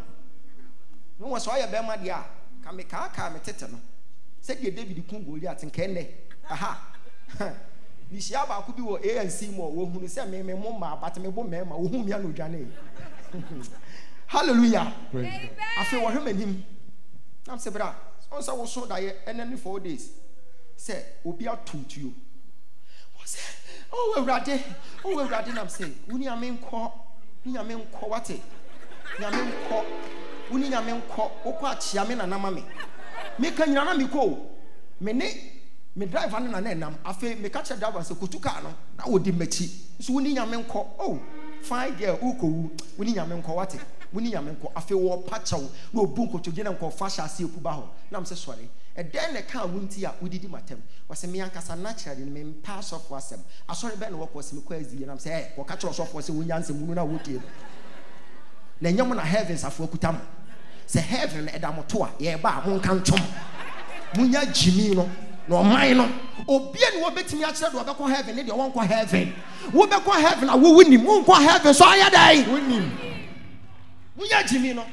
no waso ya be ma dia ka me ka me tete no se die David kun Goliath nke ne aha ni sia ba ku bi wo ANC mo wo hunu se me mo ma but me bo me ma wo humia no dwane. Hallelujah. Praise God. Afi wo hemanim na se bra on sa wo so da ye enani 4 days say, Obia to you. Oh, Rade, oh, Radin, I'm saying, Uniamen co, Niamen coate, Yamen co, Uniamen co, Oquach, Yamen and Amami. Make a Yanami co, Mene, me drive on an enam, I feel me catch a dab as a Kutukano, that would dimmechi. So Uniamen co, oh, fine girl, Uko, Uniamen coate, Uniamen co, I feel war patcho, no bunko to get and call Fasha seal Pubaho. Nam says, sorry. And then the car wintia we did my term was a miancasa natural in the pass of was them. I saw Ben walk was McQuazi and I'm saying, or catch us off was a Williams and Muna Woody. The Yamana heavens are for Kutam. Say heaven at Amotua, yeah, bar, one canton. Munya Jimino, no minor. Oh, Bien will bet me outside of Abaco heaven, and you won't go heaven. Wobaco heaven, I will win him, won't go heaven, so I die. Win him. Munya Jimino.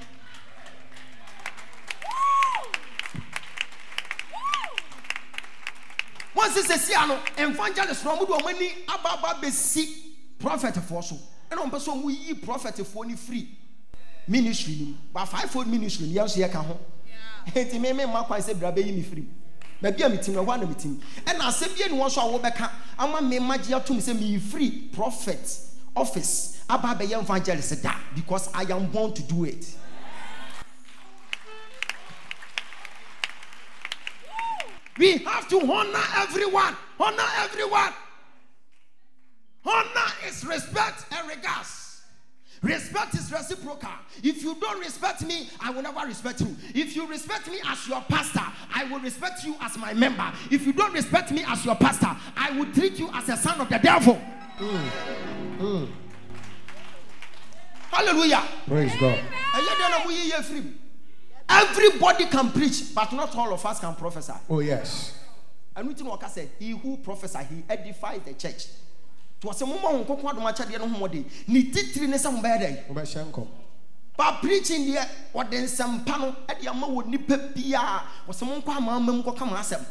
Once it's a Siano, evangelist from Mudwamani, Ababa Bessi, prophet of Fossil, and on person we prophet of only free ministry, but 5-fold ministry, yes, here come home. It may make my say, Brabe, me free. Maybe I'm meeting a one meeting. And I said, Bien was our back, I'm a man, my dear, to me free prophet office, Ababa evangelist, because I am born to do it. We have to honor everyone. Honor everyone. Honor is respect and regards. Respect is reciprocal. If you don't respect me, I will never respect you. If you respect me as your pastor, I will respect you as my member. If you don't respect me as your pastor, I will treat you as a son of the devil. Hallelujah. Praise God. Everybody can preach, but not all of us can prophesy. Oh, yes. And we think said, he who prophesies, he edifies the church. But preaching here, what then some panel at the amount would nip was someone come ask him.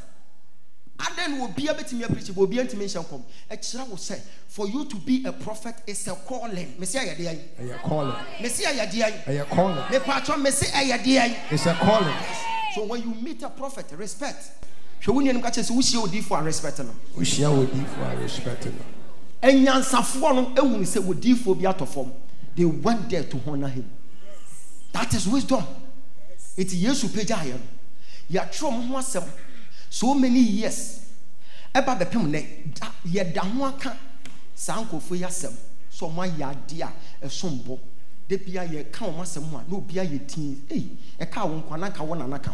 And then will be able to preach, will be able to mention come. A child will say, for you to be a prophet is a calling. Messiah, dear. A calling. Messiah, dear. A calling. The patron, Messiah, dear. It's a calling. So when you meet a prophet, respect. So when you catch us, we shall do for respect. We shall do for respect. And Yan Safuano, and we say, we do for be out of form. They went there to honor him. That is wisdom. It's years to pay Jayan. Yatrom was some. So many years. About the permanent, yet Damuaka, Sanko for yourself. So my dear, a sombo. They be a cow, someone, no be a teen. Eh, a cow won't quanaka one anaka.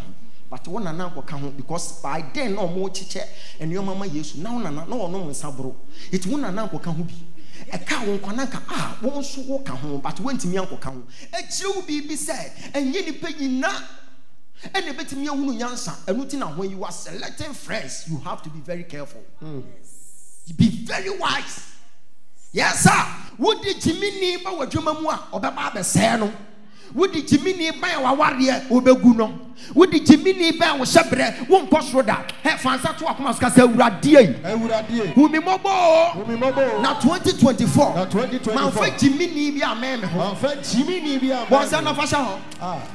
But one anaka come because by then no more teacher and your mamma used now no sabro. It won't anaka can be. A cow won't quanaka, ah, won't so walk home, but went to me uncle come. A chill be said, and ye pay not. And the bit me answer and routine when you are selecting friends, you have to be very careful. Yes. Be very wise. Yes, sir. Would the Jimmy by what you or Baba Sano? Would the Jimmy by our warrior or Beguno? Would the Jimmy by our shepherd won't cost for that? Have answered to Akmaska Radia. Who be mobile? Now 2024. Now 2024. My Jimmy be a man. My Jimmy be a man. What's that of us?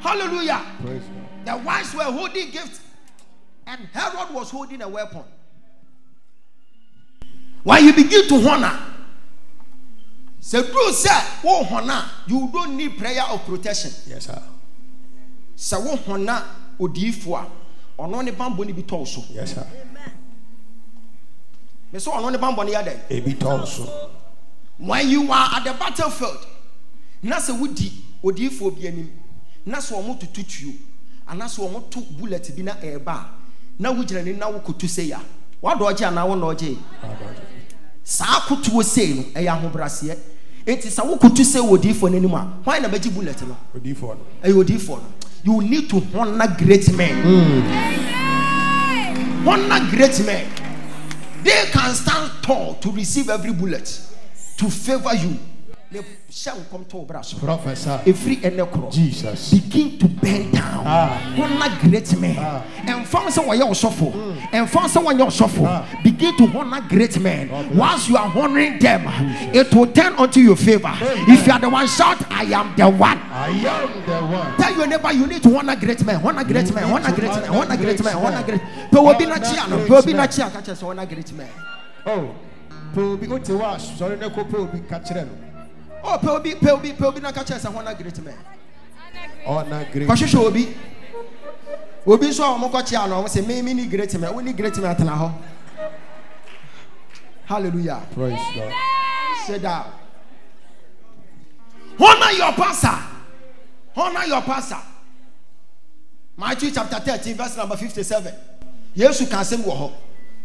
Hallelujah. Praise God. The wise were holding gifts, and Herod was holding a weapon. When you begin to honor, say, oh, honor, you don't need prayer or protection. Yes, sir. Say, oh, honor, odifua, onone bamboni bitoso. Yes, sir. Amen. Me so onone bamboni yade. Ebitoso. When you are at the battlefield. Nasa Woody, Odiophobia, Naso want to touch you, and Naso want to bullet bina a bar. Now we generally now could to say ya. What Roger and our Noje? Saku to a sail, a Yahobrasia. It is a woke to say Odiophon anymore. Why not a bullet? Odiophon. A Odiophon. You need to honor great men. Honor great men. They can stand tall to receive every bullet, to favor you. Professor, Jesus, begin to bend down. Honor great men. And found someone else suffer. And found someone else suffer. Begin to honor great men. Once you are honoring them, it will turn unto your favor. If you are the one, shout, I am the one. I am the one. Tell your neighbor, you need to honor great men. Honor great men. Honor great men. Honor great men. Honor great men. But we'll be not here. We'll be not here. Catch us. Honor great men. Oh. Oh, Pelby, na catches and honor great men. Honor great. Kashishobi. We'll be so Mokachiano, say, many great men, only great men at Naho. Hallelujah. Praise God. Sit down. Honor your pastor. Honor your pastor. Matthew chapter 13, verse number 57. Yes, you can say,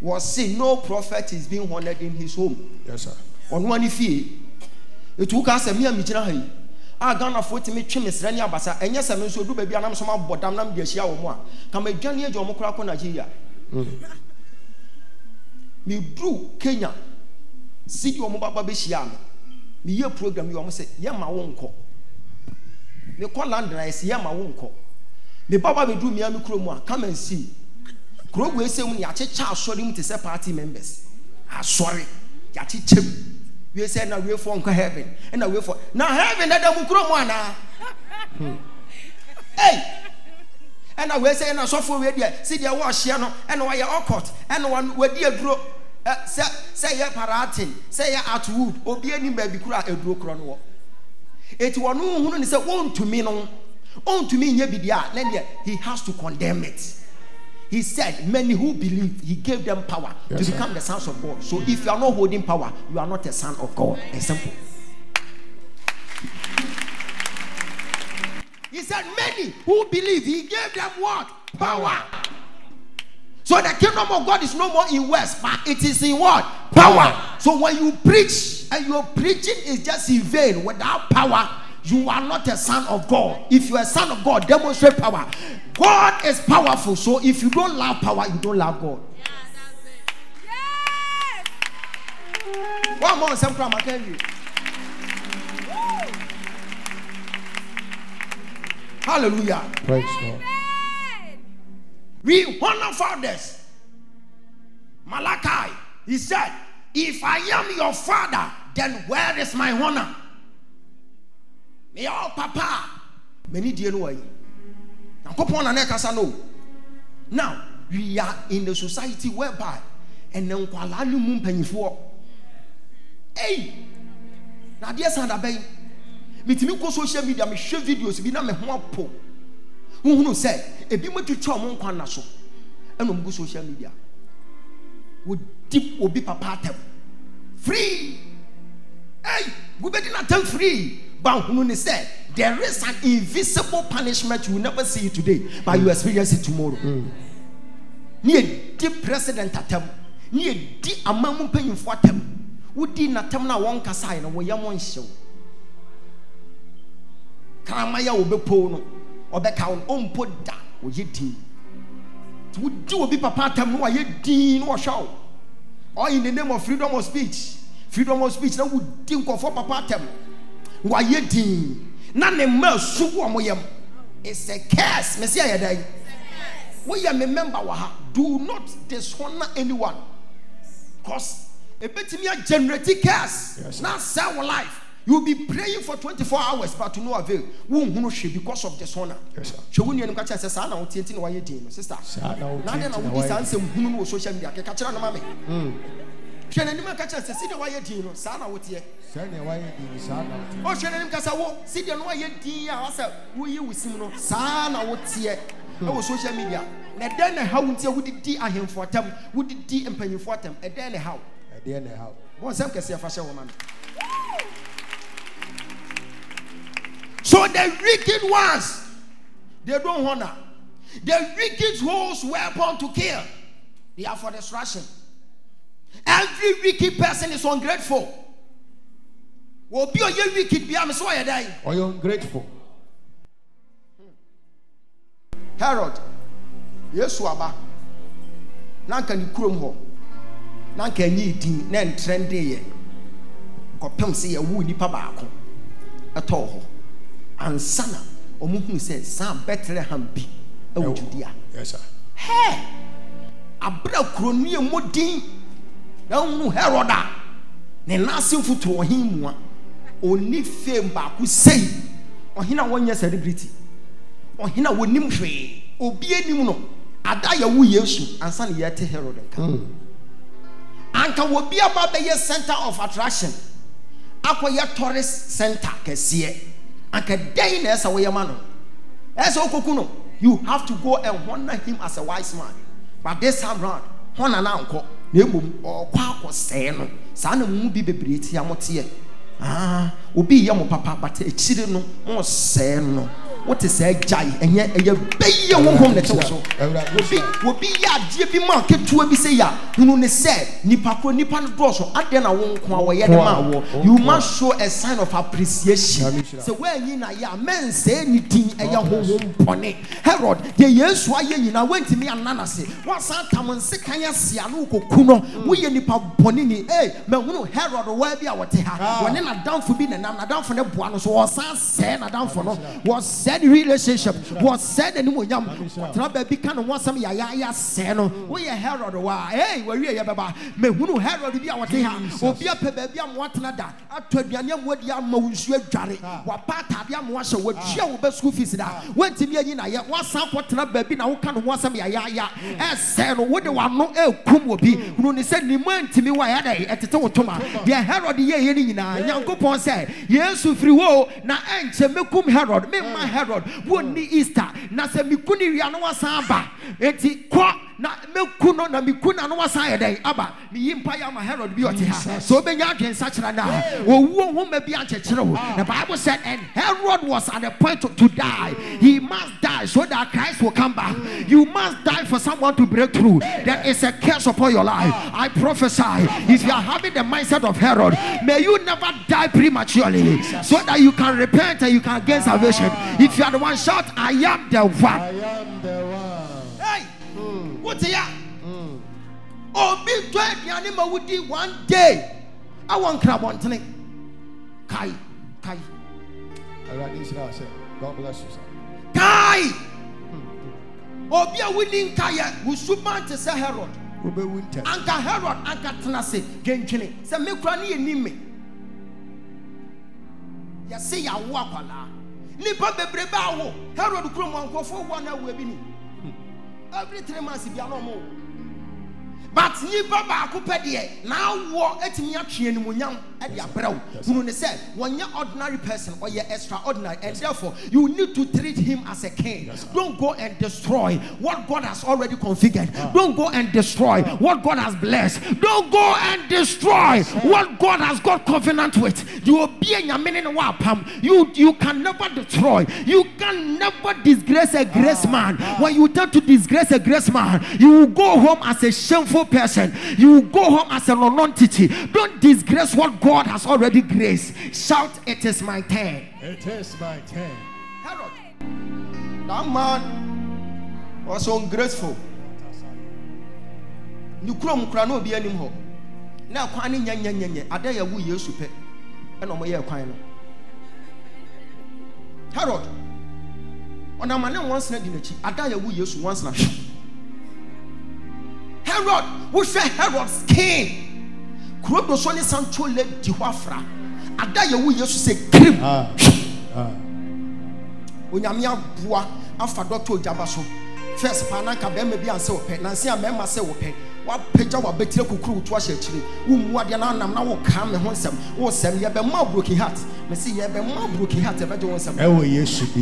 was saying no prophet is being honored in his home. Yes, sir. On one fee. It took us a mere Mijanahi. I don't afford to meet Chimis Renia Bassa, and yes, I mean, so do baby, and I'm some of Bodam Desia or more. Come a Johnny Jomokrako Nigeria. Me drew Kenya. See your Mobaba Bishiam. Me your program, you almost say, Yama won't call. Me call London, I see Yama won't call. Me Baba will do me a micromo. Come and see. Grogway say when Yachi Charles showed him to say party members. Ah, sorry. Yachi Chim. We said now we're for heaven. And now we're for now heaven that the Mukromana. Hey. And I will say and I saw for radio. See there was Shiano and why you're all caught. And one where dear grow say your paratin, say your outwood, or be any baby cry a broke run walk. It one who is a own to me no own to me ye be there. He has to condemn it. He said, many who believe, he gave them power to become the sons of God. So if you are not holding power, you are not a son of God. It's simple. He said, many who believe, he gave them what? Power. So the kingdom of God is no more in words, but it is in what? Power. So when you preach, and your preaching is just in vain, without power, you are not a son of God. If you are a son of God, demonstrate power. God is powerful. So if you don't love power, you don't love God. Yeah, that's it. Yes. One more time, I tell you. Hallelujah. Praise God. We honor fathers. Malachi, he said, if I am your father, then where is my honor? Me all papa. Many dear no. Now we are in the society whereby and then kwalanu mum penifo. Hey. Na dear sanda bay. Me timi ko social media me share videos bi na me ho apo. Who say ebi matwitwa mo nkwan na so. Eno mgo social media. Wo deep obi papa tem. Free. Hey, go be na tem free. Said, there is an invisible punishment you will never see it today, but you experience it tomorrow. Near the president atem, near the amount paying for them, would did not tell one cassine or Yamon show. Caramaya will be pono or the count on Poda or ye dean. Would do a bit papa tam or ye dean or show, or in the name of freedom of speech. Freedom of speech, that would think of papa tam. Why you ding? None of us it's a curse. Messiah, day. We remember do not dishonor anyone, cause a bit me a generative curse. Now sell life. You'll be praying for 24 hours, but to no avail. Because of dishonor. Yes, sir. Now social media. Social media. And then how would it be him for them? Would it be and pay for them? And then how? And then how? One can say a woman. So the wicked ones, they don't honor. The wicked hosts were born to kill. They are for destruction. Every wicked person is ungrateful. Or be a wicked, be a Messiah dying. Or you're ungrateful. Herod, yes, Waba. Nankan Krumho. Nankan Yidi, Nan Trendy. kɔpem se ye wu nipa baako ɛtɔ ho ansana omuhu se sa Bethlehem bi ɛwɔ Judea. Yes sir. Hey, abra kronu emu din na hu Heroda ne nase mfutu ohin mu a oni fem baako sei ohina wonye celebrity ohina wonim hwe obi anim no ada ya wu Yesu ansana ye te Herod nka anka wobi aba be ye center of attraction akwa ye tourist center kesiye anka dey na esa wo ye ma no esa okoku no you have to go and honor him as a wise man but this time round honor na nko na emum okwa akose no sa na mu bi bebre ti amote ye ah obi ye mo papa but echire no mo se no what is a guy and yet a baby home that also will be ya GP market to be say ya you know they said nipapo nipan doso at then I won't come away you must show a sign of appreciation so where you know ya men say anything a young home pony Herod the yes why you know went to me and nana say what's that come and say can you see a look kuno we any pony hey man who Herod or where be our tea when I'm down for being and I'm down for the one so was saying I down for no was relationship was said and we young baby can want some ya seno we a Herod wa hey we ya baba me hunu Herod bi a wote ha obi a pebe bi am watenada atwaduane am wodi am wunsu adware wa pata bi am wa hye wadua wo be school fees da wentimi anyi na ye wasan kwotena baby na wo kan ho asam ya e seno wo de wa no ekum obi hunu ne se ni mantimi wa ya dai etete wo toma de Herod ye ni nyina nyankopon se Yesu firi wo na enche mekum Herod me Herod won ni Easter na se mikuni ria no wasan ba eti kwa na mekuno na mikuna no wasan yeden aba mi yimpa ya ma Herod bi oti ha so benya adwensa kira na owu ho ma bi akekere ho the Bible said and Herod was at the point to die he must die so that Christ will come back you must die for someone to break through that is a curse upon your life I prophesy if you are having the mindset of Herod may you never die prematurely so that you can repent and you can gain salvation. If you are the one, shout, I am the one. Hey, what's here? Oh, be tried the animal with you one day. I won't crab one thing. Kai. All right, this is now, sir. God bless you, sir. Kai. Oh, be a willing Kaya who should mount to say Herod. Anka Herod, Anka Tenase, Genchini. Say, make Rani and me. You say, you walk on. Nipa bebreba wo Herod kromo nkofo wo na we bi ni every 3 months bi anomo but nipa ba akopɛ de na wo etimi atwe animonyam e de abrɛ wo no ne sɛ wonya ordinary person or your extraordinary and therefore you need to treat him as a king. Don't go and destroy what God has already configured. Don't go and destroy what God has blessed. Don't go and destroy what God has got covenant with. You obey nyamene no apam. You can never destroy. You can never disgrace a grace man. When you tend to disgrace a grace man, you will go home as a shameful person. You will go home as a non-entity. Don't disgrace what God has already graced. Shout, it is my turn. It is my turn. Herod, that man was ungrateful. You come, Crano be any more. Now, Quanin Yan, I dare you use to pay. And on my ear, Quino. Herod, on a man once in a dinner, I dare you use once. Herod, who said Herod's king? Krodo soni sancho le diwafra ada yewu Yesu se krim onyame aboa afa Dr. Ogyaba so first pananka be me bi anse opɛ nanse a mema se opɛ wa pɛja wa betire kokuru to ahye kire wo muade na nam na wo ka me ho nsɛm wo sɛm ye be ma broken heart me se ye be ma broken heart e be je wo nsɛm e wo Yesu bi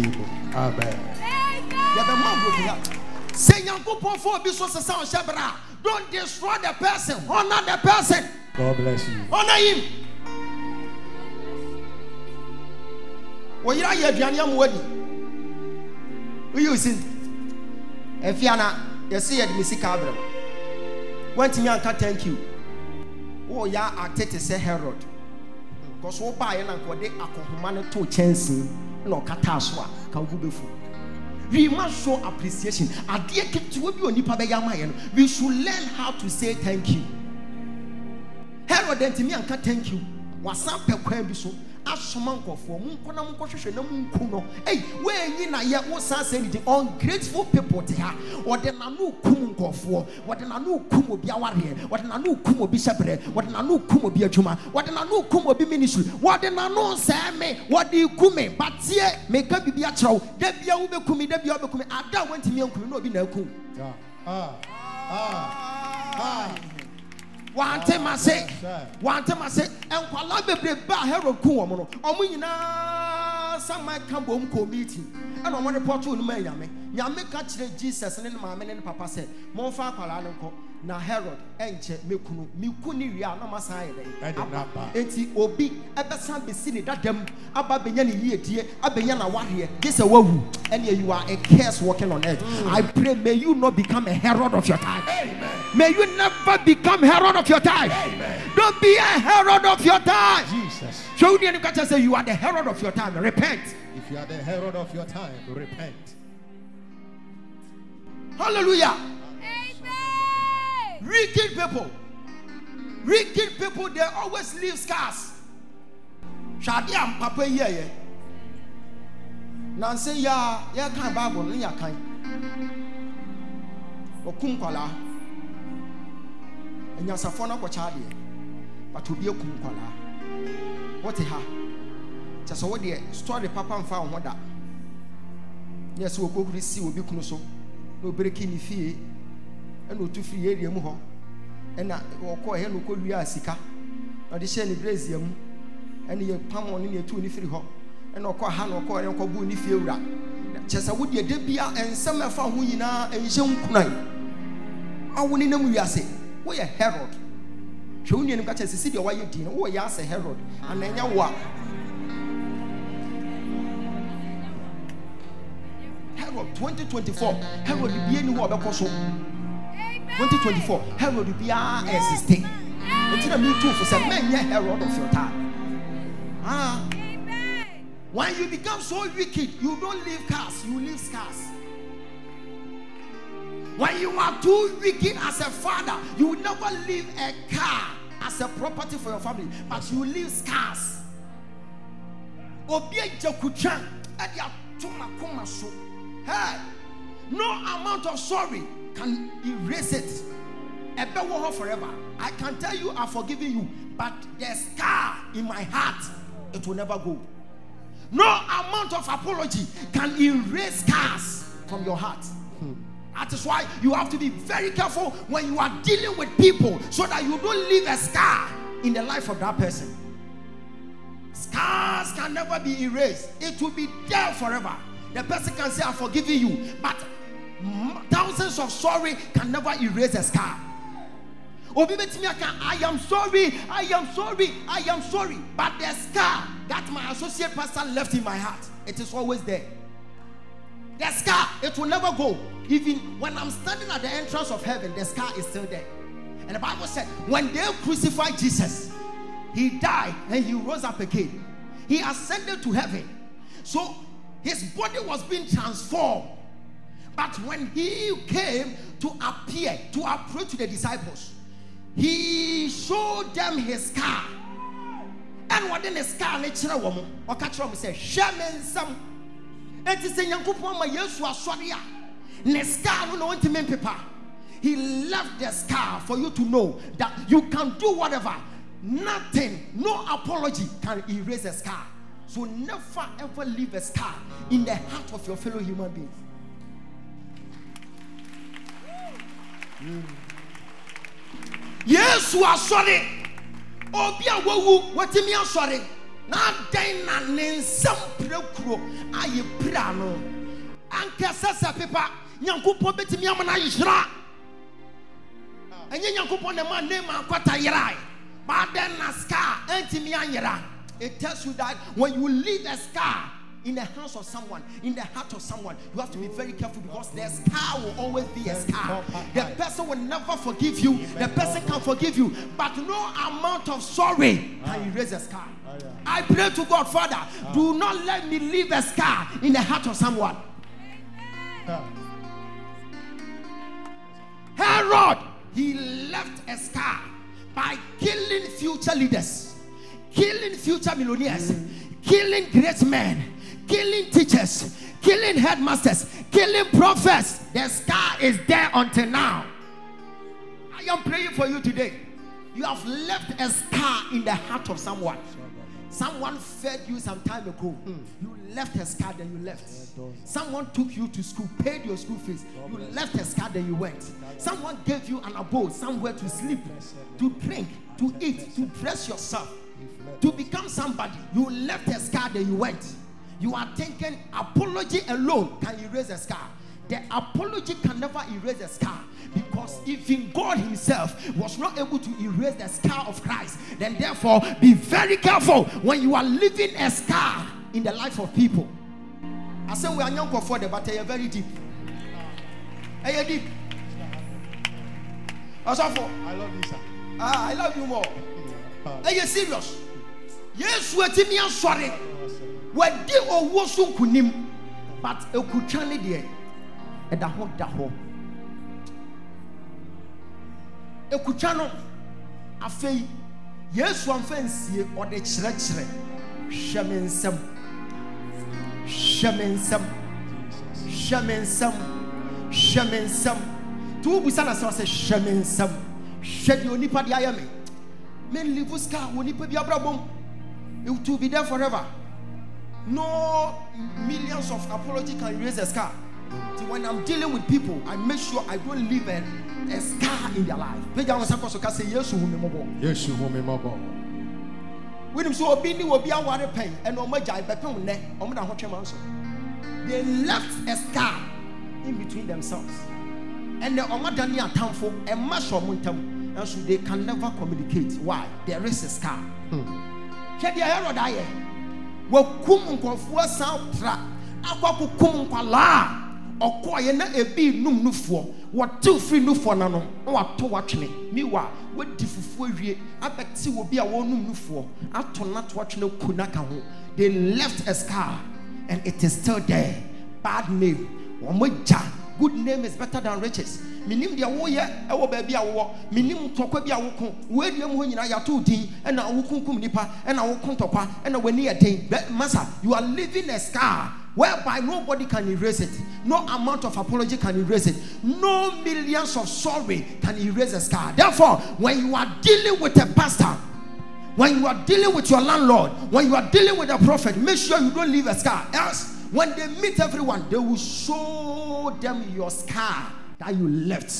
amen ye be ma broken heart se Nyankopɔn fo obi so sesa on hyebra. Don't destroy the person, honor the person. God bless you. Honor him. Oyira ye duane am wadi. Uyu sin. Efiana, ye see ye de sika abrem. Want me anka thank you. Wo ya atete se Herod. Because wo ba ye na ko de akohoma ne to chance na okata so a ka wo befu. We must show appreciation. We should learn how to say thank you. Herod, thank you. Ungrateful people they are, or the Nanu Kumunko for, what the Nanu Kumu Biawari, what the Nanu Kumu Bishabre, what the Nanu Kumu Biajuma, what the Nanu Kumu Bi Ministry, what the Nanu Same, what the Kume, but here make up the Biatro, Debia Ubekumi, Debia Ubekumi, Ada went to me and Kumu Binaku. One time I say, and Qualabe Ba Hero Kumono, or we now some might come home co meeting. And I want to report to Yame. Yame catch Jesus and then my men and Papa said, Monfa Palanco, na Herod, Enche, Mikunu, Mikuni, no Masai, Eti Obi, Abasan Bessini, that them, Ababian year, dear, Abayana one here, this a woe, and you are a curse walking on earth. I pray, may you not become a herald of your time. Amen. May you never become herald of your time. Amen. Don't be a herald of your time. Jesus. Show the educator say you are the herald of your time. Repent. If you are the herald of your time, repent. Hallelujah. Amen. Wicked people, they always leave scars. Shadiam papa ye. Nancy ya ya kan Bible ni ya kan. Okunkwala. Enya safona kwa chade. But obi okunkwala. What ha? Just what the story papa and found what that. Yes, we go to see obi kuno so. No breaking fee and no 2 free area muho. And I will call him who could be a sicker. Now the shell is him and he palm on in your 23 hop. And I'll call Han or call and call Booney Fiora. Chesawood, your debia and some of who you know and young Kunai. I wouldn't know we are saying, we are herald. Show you got a city or why you did. Oh, yes, a herald. And then you walk. Herod 2024. Herod be anywhere because 2024. Herod be our existing. Until me too for some men, herald of your time. Ah. When you become so wicked, you don't leave cars, you leave scars. When you are too wicked as a father, you will never leave a car as a property for your family, but you leave scars. Hey, no amount of sorry can erase it. Ebewoho forever. I can tell you I've forgiven you, but the scar in my heart, it will never go. No amount of apology can erase scars from your heart. That is why you have to be very careful when you are dealing with people so that you don't leave a scar in the life of that person. Scars can never be erased. It will be there forever. The person can say, I forgive you, but thousands of sorry can never erase a scar. I am sorry, I am sorry, I am sorry, but the scar that my associate pastor left in my heart, it is always there. The scar, it will never go. Even when I'm standing at the entrance of heaven, the scar is still there. And the Bible said, when they crucified Jesus, he died and he rose up again. He ascended to heaven. So his body was being transformed. But when he came to appear, to approach the disciples, he showed them his scar. And what in the scar, nature woman, or catch him say, Shaman some. And he said, Yankupoma Yeshua Swadia. Nescar, no intimate paper. He left the scar for you to know that you can do whatever. Nothing, no apology can erase a scar. So never ever leave a scar in the heart of your fellow human beings. Yes, you are sorry. Obia wowu, what me am sorry. Now then na nsam prekro aye pra no. Anka sasa pepa nyankopon betimi am na yira. Enye nyankopon na ma name akwata yira. But then na scar entimi anyira. It tells you that when you leave a scar in the house of someone, in the heart of someone, you have to be very careful because the scar will always be a scar. The person will never forgive you. The person can forgive you, but no amount of sorry can erase a scar. I pray to God, Father, do not let me leave a scar in the heart of someone. Herod, he left a scar by killing future leaders. killing future millionaires, killing great men, killing teachers, killing headmasters, killing prophets. The scar is there until now. I am praying for you today. You have left a scar in the heart of someone. Someone fed you some time ago. You left a scar, then you left. Someone took you to school, paid your school fees. You left a scar, then you went. Someone gave you an abode, somewhere to sleep, to drink, to eat, to dress yourself, to become somebody. You left a scar, then you went. You are thinking apology alone can erase a scar. The apology can never erase a scar. Because even God himself was not able to erase the scar of Christ. Then therefore, be very careful when you are leaving a scar in the life of people. I say we are young for the, but they are very deep. They are deep. I love you, sir. I love you more. Are you serious? Yes, we're teaming sorry. We did or was so kunim, but a kuchani dear at the home da home. Ekuchano afei Yesu amfansie ode kire kire shemensam tu busa na so se shemensam shedi onipa de ayame men live scar onipa bi abrabom. It will be there forever. No millions of apology can erase a scar. So when I'm dealing with people, I make sure I don't leave a scar in their life. They left a scar in between themselves. And they can never communicate. Why? There is a scar. What two free new for nano, or two watching. Meanwhile, what different I bet see will be a one new for. I told not watch no kunakaho. They left a scar and it is still there. Bad name, good name is better than riches. Minim dia wo ye ewo ba bia wo minim tokwa bia wo ko wo adiam ho nyina ya to din e na wo kunkum nipa e na wo kontopa e na wani ya den massa. You are leaving a scar whereby nobody can erase it. No amount of apology can erase it. No millions of sorry can erase a scar. Therefore, when you are dealing with a pastor, when you are dealing with your landlord, when you are dealing with a prophet, make sure you don't leave a scar. Else, when they meet everyone, they will show them your scar that you left.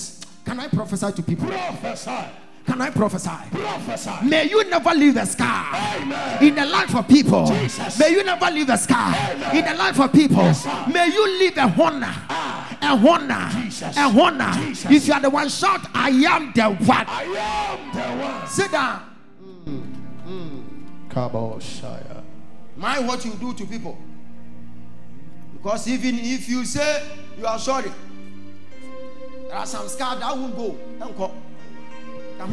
Can I prophesy to people? Prophesy. Can I prophesy? Prophesy. May you never leave a scar. Amen. In the life of people. Jesus. May you never leave a scar. Amen. In the life of people. Yes, may you leave a honor. A honor. Jesus. A honor. Jesus. If you are the one, shout, I am the one. I am the one. Sit down. Mind what you do to people. Because even if you say you are sorry, there are some scars that won't go. Don't go. Hey,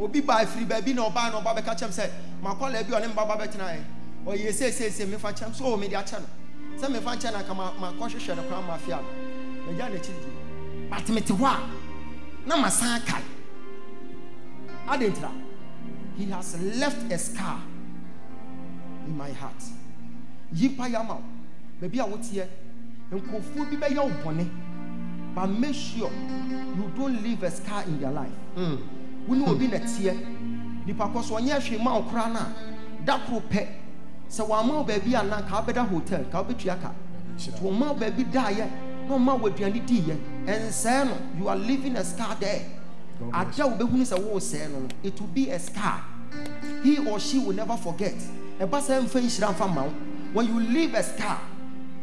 Obi by free baby no ba catch him say. My call baby on him baba betina. Or you say me fan cham so me dia channel. Say me fan channel come my conscious share the crown mafia. Me ja na chiri. But me te wa na masan kai. Adentra. He has left a scar in my heart. Yipa yamao. Baby I want here. Nkofu bi be ya obone. But make sure you don't leave a scar in your life. We know be na tie. Nipa koso anya hwe ma okra na da prope. Se wa ma o ba bi ana ka be da hotel, ka be tuaka. To ma o ba bi da ye, no ma waduani di ye. And say no, you are leaving a scar there. Aja wo be hunu se wo say no, it will be a scar. He or she will never forget. E ba se mfa nhira mfa ma. When you leave a scar,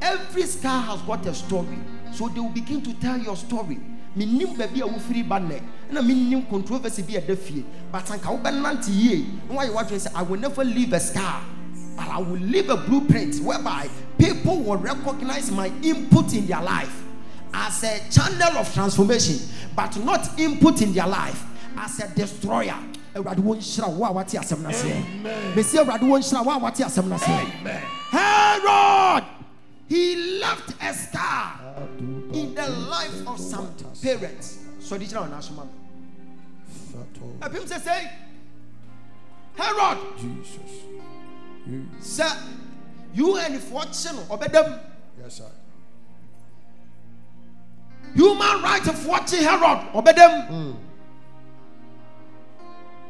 every scar has got a story. So they will begin to tell your story. Minim baby a wo free banner. Na minim controversy be a defie. But anka wo benante ye. Why you want to say I will never leave a scar. But I will leave a blueprint whereby people will recognize my input in their life as a channel of transformation, but not input in their life as a destroyer. Amen. Herod, he left a scar in the life of some parents. So did you know Et puis vous essayez. Herod. Jesus. You. Sir, you and if watching obey them. Yes, sir. Human right of watching Herod obey them.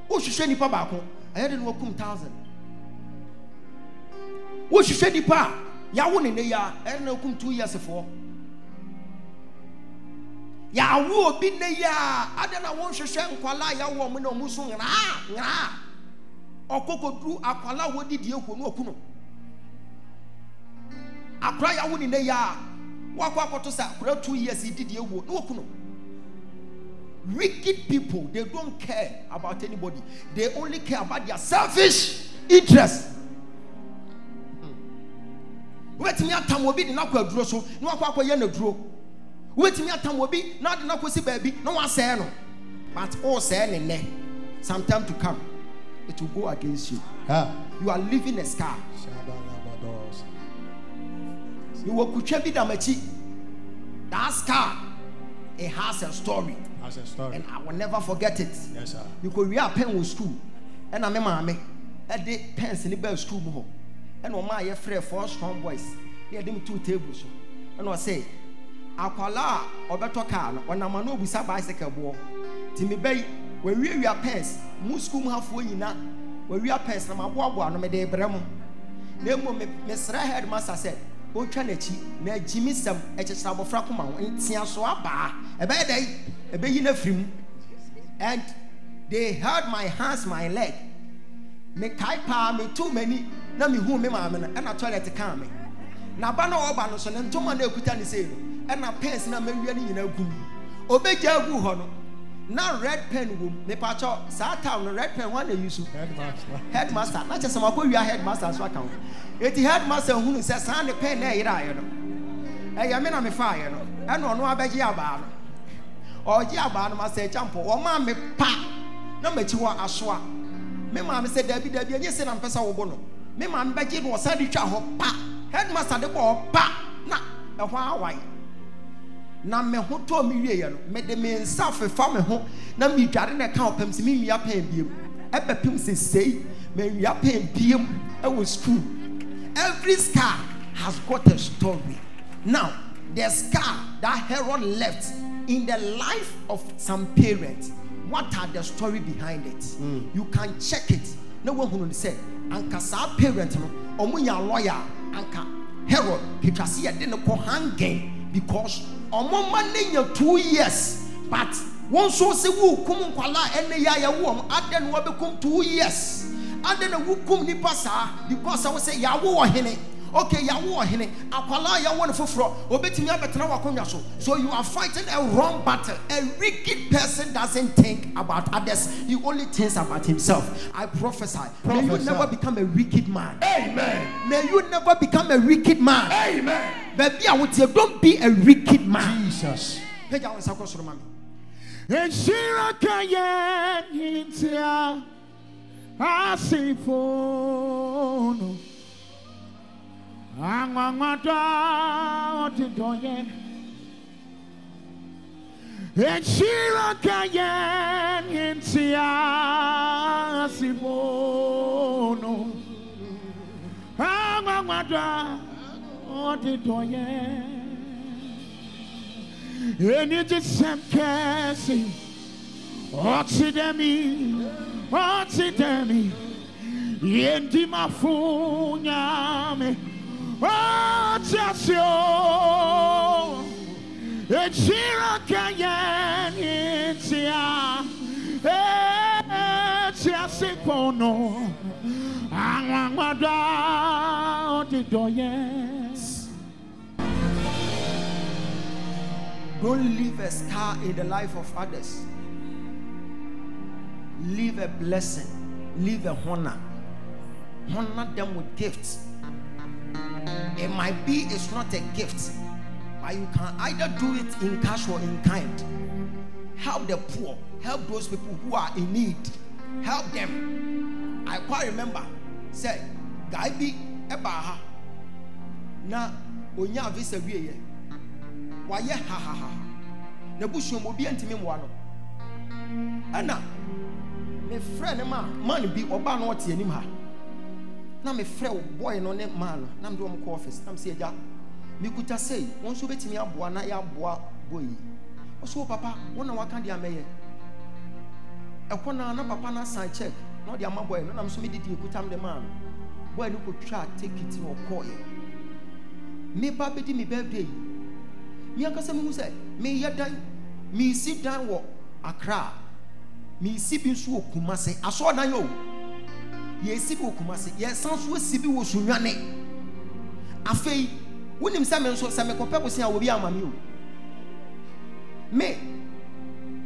Oh, she said, "Nipa baako." I didn't walk 1,000. Oh, she said, "Nipa." Ya woni ne ya. I didn't walk 2 years before. Ya wo obi ne ya. I didn't want to share nkwala ya wo mu na mu so ngra. Okokodru akwala wo di die ko no kuno. Akra ya woni ne ya. Wicked people, they don't care about anybody. They only care about their selfish interests. Wait me at Tamobi did not go draw so no aqua draw. Wait me at Tamobi, not the Nakosi baby, no one say no. But all say ne. Sometime to come, it will go against you. You are leaving a scar. You will contribute that scar. It has a story. Has a story. And I will never forget it. Yes, sir. You could wear a pen with school. And I'm a mammy. I did pens in the bell school. And on my friend, 4 strong boys. He had them 2 tables. And I say, Aquala or better car, or Namano with a bicycle ball. Timmy Bay, where we are pens, Muscum halfway in that. Where we are pens, and my wabba, no me de Bremo. Then Miss Rahead Master said, O Chanechi, near Jimmy Sam, at a Sabo Fracuma, in Tiansoaba, a bad day, a beginner film. And they held my hands, my leg. Me Kaipa, me too many, Nami who me mamma, and a toilet calm. Nabano Obanos and Tomano Kutani say, and a pens na me really in a gum. Obey Jagu Hono. Now red pen womb, Nepacho, Satan, red pen one use headmaster. Headmaster, not just some of your headmaster's account. It's the headmaster who says, "Sign the pen, eh? I mean, I'm a fire. I don't know about Yabano or Yabano, must say, jump or mammy pa. Number 2 are aswa. Me mammy said, Debbie, yes, and I'm Pesa Bono. Me mammy begged it was Sadi Chaho pa. Headmaster the ball pa. Na a while. Now, me who told me, you made the men suffer from a home. Now, me jarring account, Pim's me up and beam. Ever Pim's say, may we up and beam. I was true. Every scar has got a story. Now, the scar that Herod left in the life of some parents, what are the story behind it? You can check it. No one who said, Anka sa parent, Omuya lawyer, Anka Herod, he can see a dinner called hanging because Omuman 2 years, but once so say, Woo, Kumun Kuala, and Yaya Wom, and then Wabakum 2 years. And then who come ni pasa because I will say Yawo hene. Okay, Yawo hene. Akwala ya won fofro. Obetimi abetra wa konwa so. So you are fighting a wrong battle. A wicked person doesn't think about others. He only thinks about himself. I prophesy. May you never become a wicked man. Amen. May you never become a wicked man. Amen. Baby, I would say don't be a wicked man. Jesus. Pega on sakosoro mami. Enshira kaya intia. I see for no. I'm not out to do it. And she look again and see I see for no. I'm not out to do it. And it is some casting. What's it at me? What's it me? Yentima funyame. What's your Echira kayen intia. Etia sepono. Angwangwada odidoyes. Don't leave a scar in the life of others. Leave a blessing, leave a honor. Honor them with gifts. It might be it's not a gift, but you can either do it in cash or in kind. Help the poor, help those people who are in need. Help them. I quite remember, say, Gaibi Ebaha. Na Onya Visa Vie. Waye ha ha ha. Nebushum will be anti Anna, my friend, ma, man, be Oban what you ha. Now, my friend, boy, no name man, I'm doing office. I'm saying, yeah, me could just say, once you bet me up, one I am boy. Also, Papa, one of what can you make? A corner, no Papa, no sign check, not the amount boy, no, I'm so immediately put on the man. Boy, you could try take it or call you. Me, Papa, did me birthday. Me, I can say, who said, me, yet die, me sit down, walk, I cry. Me sibi nsuo kumase aso dan yo ye sibi okumase ye san so sibi wo sunwane afei wonim se me nso se me kopekusi a wo bi amame o me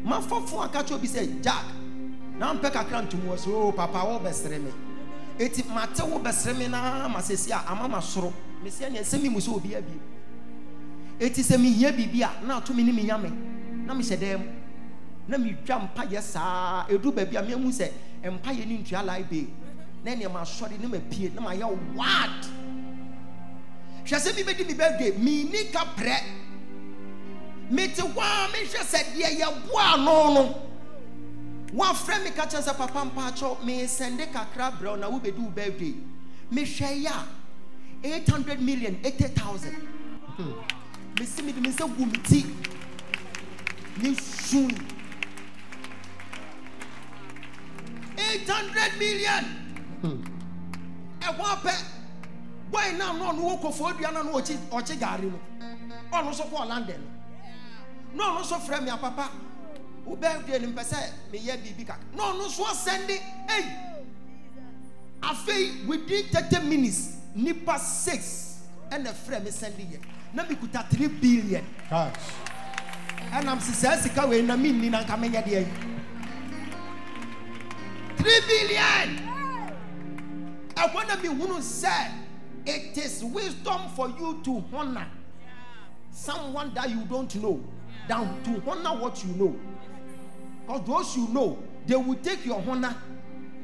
ma fofo aka cho bi se Jack na mpe kakra ntum wo so papa wo besere me eti mate wo besere me na masesi a amama soro me se na se mi mu so obi abi eti se mi hia bibia na to me ni me nyame na me hyedem na mi dwampa yesa edu ba bia me hu se empa ye ni ntua live na ne ma sori ne ma pie na ma ya what hwese bi be di bi birthday mi ni ka pre mi ti wa mi hwese de ye boa no no wa frɛ mi ka chese papa mpa cho mi sende kakra bro na wo be du birthday mi hwe ya 800,080,000 mi si mi di mi se gumiti ni sun 800 million. And one pet. Why now no walk of Fodiana no Ochigarino? Or no so for London. No, no so friend, my papa. Who begged the Limpese, may yet be bigger. No, no so Sunday. Hey, I fail within 30 minutes. Nipa 6. And the friend is sending you. Now we could have 3 billion. And I'm successful in a minute and coming at the end. 3 billion. I want to be who said it is wisdom for you to honor someone that you don't know, than to honor what you know. Because those you know, they will take your honor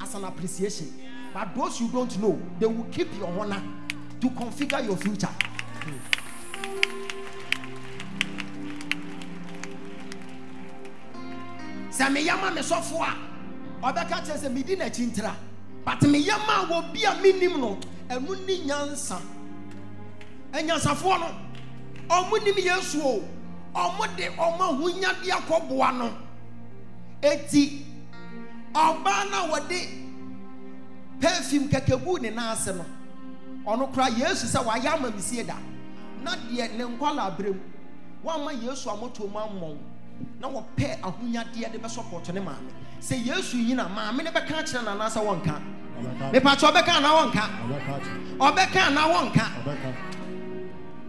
as an appreciation. But those you don't know, they will keep your honor to configure your future. Sameyama me sofwa. Obeka chese me di na chintra but me yama wo bia minim no enu ni nyansa enyansafo no omunim Yesu o omode omahunya de akoboa no eti oba na wode perfume kakebu ne na ase no ono kra Yesu se wa yama misie da na de ne nkwala brem wa ma Yesu amoto mammon na wo pe ahunya de be support ne maame say Yesu yina maame ne be ka kire na nasa wonka me pa cho be ka na wonka obeka na wonka.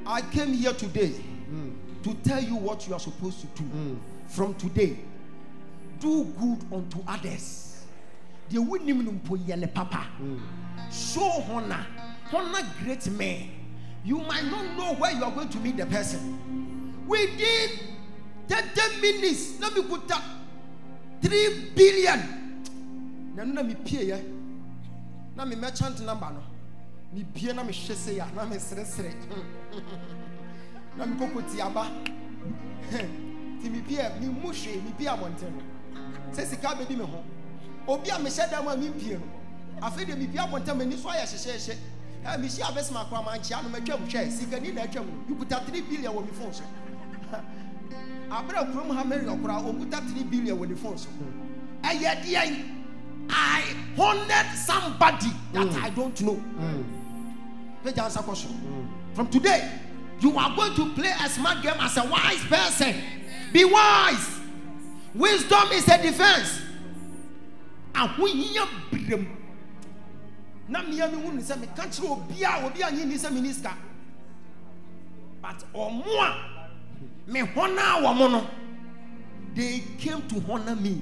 I came here today to tell you what you are supposed to do. From today, do good unto others. They wouldn't mpo ye ne papa. So honor great men. You might not know where you are going to meet the person. We did 30 minutes. Let me put that 3 billion. Now, let me pay. Now, me merchant number. Me pay. Now, me chase. Now, me stress. Now, me go to Tiaba. Ti me pay. Me mush. Me pay a mountain. Say, si kabe di me home. Obia me share that me pay. After the me pay a mountain, me niswa ya share. Me share best man kwa manchi. Ano me kemu share. Si kani na kemu. You put a 3 billion on me phone. I honored somebody that I don't know. From today, you are going to play a smart game as a wise person. Be wise. Wisdom is a defense. And we but or more. Me honor wa mono. They came to honor me.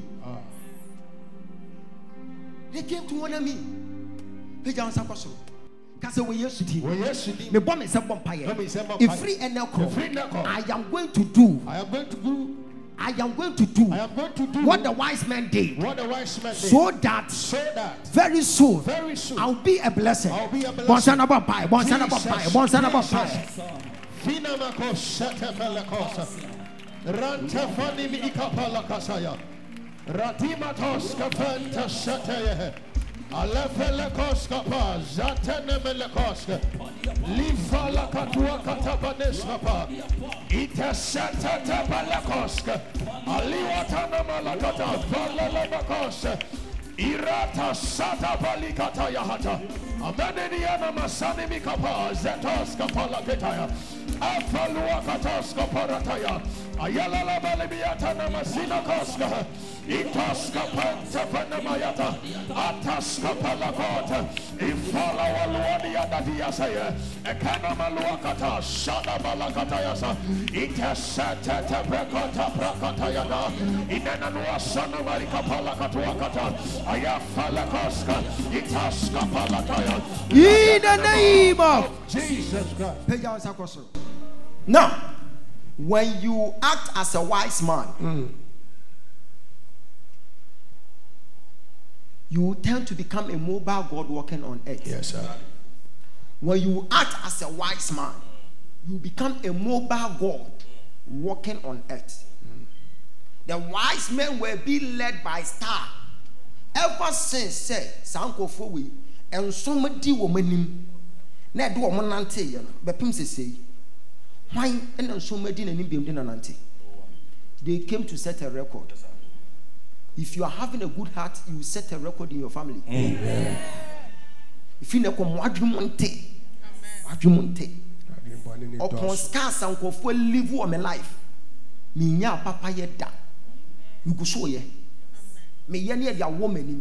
They came to honor me. Peja onsa kwaso. Kase we Yesu di. We Yesu di. Me bom me sef bom paye. If free enelko. I am going to do what the wise man did. So that very soon I'll be a blessing. Bonsa na bom paye. Finamako Shatapalakasa Rantafani Ikapalakasaya Ratimatos Kafenta Shate Alefelekoskapa Zatenemelekoska Livalakatua Katabaneskapa Itesete Tepelekoska Aliwatanamalakata Valelemakoska Irata Sata Balikata Yahata Ameniniana Masani Mikapa Zetoskapa Laketaya Afaluakatoska Parataya Ayala la balebiata namasina koska itoska panta panamayata ataska palakota ifala waluani adadiasa ekana maluakata shada balakata yasa itesete tepekota prakata yana inenanua sana marika palakatuakata ayafala koska itaska palakaya. In the name of Jesus Christ. Now, when you act as a wise man, you tend to become a mobile God walking on earth. Yes, sir. When you act as a wise man, you become a mobile God walking on earth. The wise men will be led by star. Ever since say Sanko Fowi and somebody woman Ned woman ante you know, but Pim say. They came to set a record. If you are having a good heart, you set a record in your family. Amen. If you come, live papa you go show ye. Woman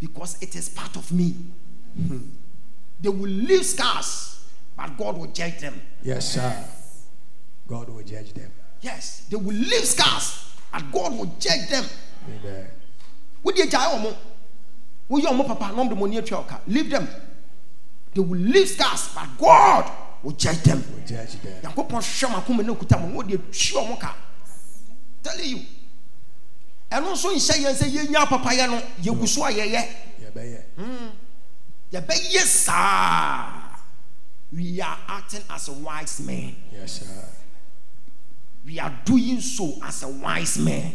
because it is part of me. They will leave scars. But God will judge them. Yes, sir. God will judge them. Yes, they will leave scars, and God will judge them. Amen. Leave them. They will leave scars, but God will judge them. Will judge them. Tell you. And also, say, Papa, you sir. We are acting as a wise man. Yes, sir. We are doing so as a wise man.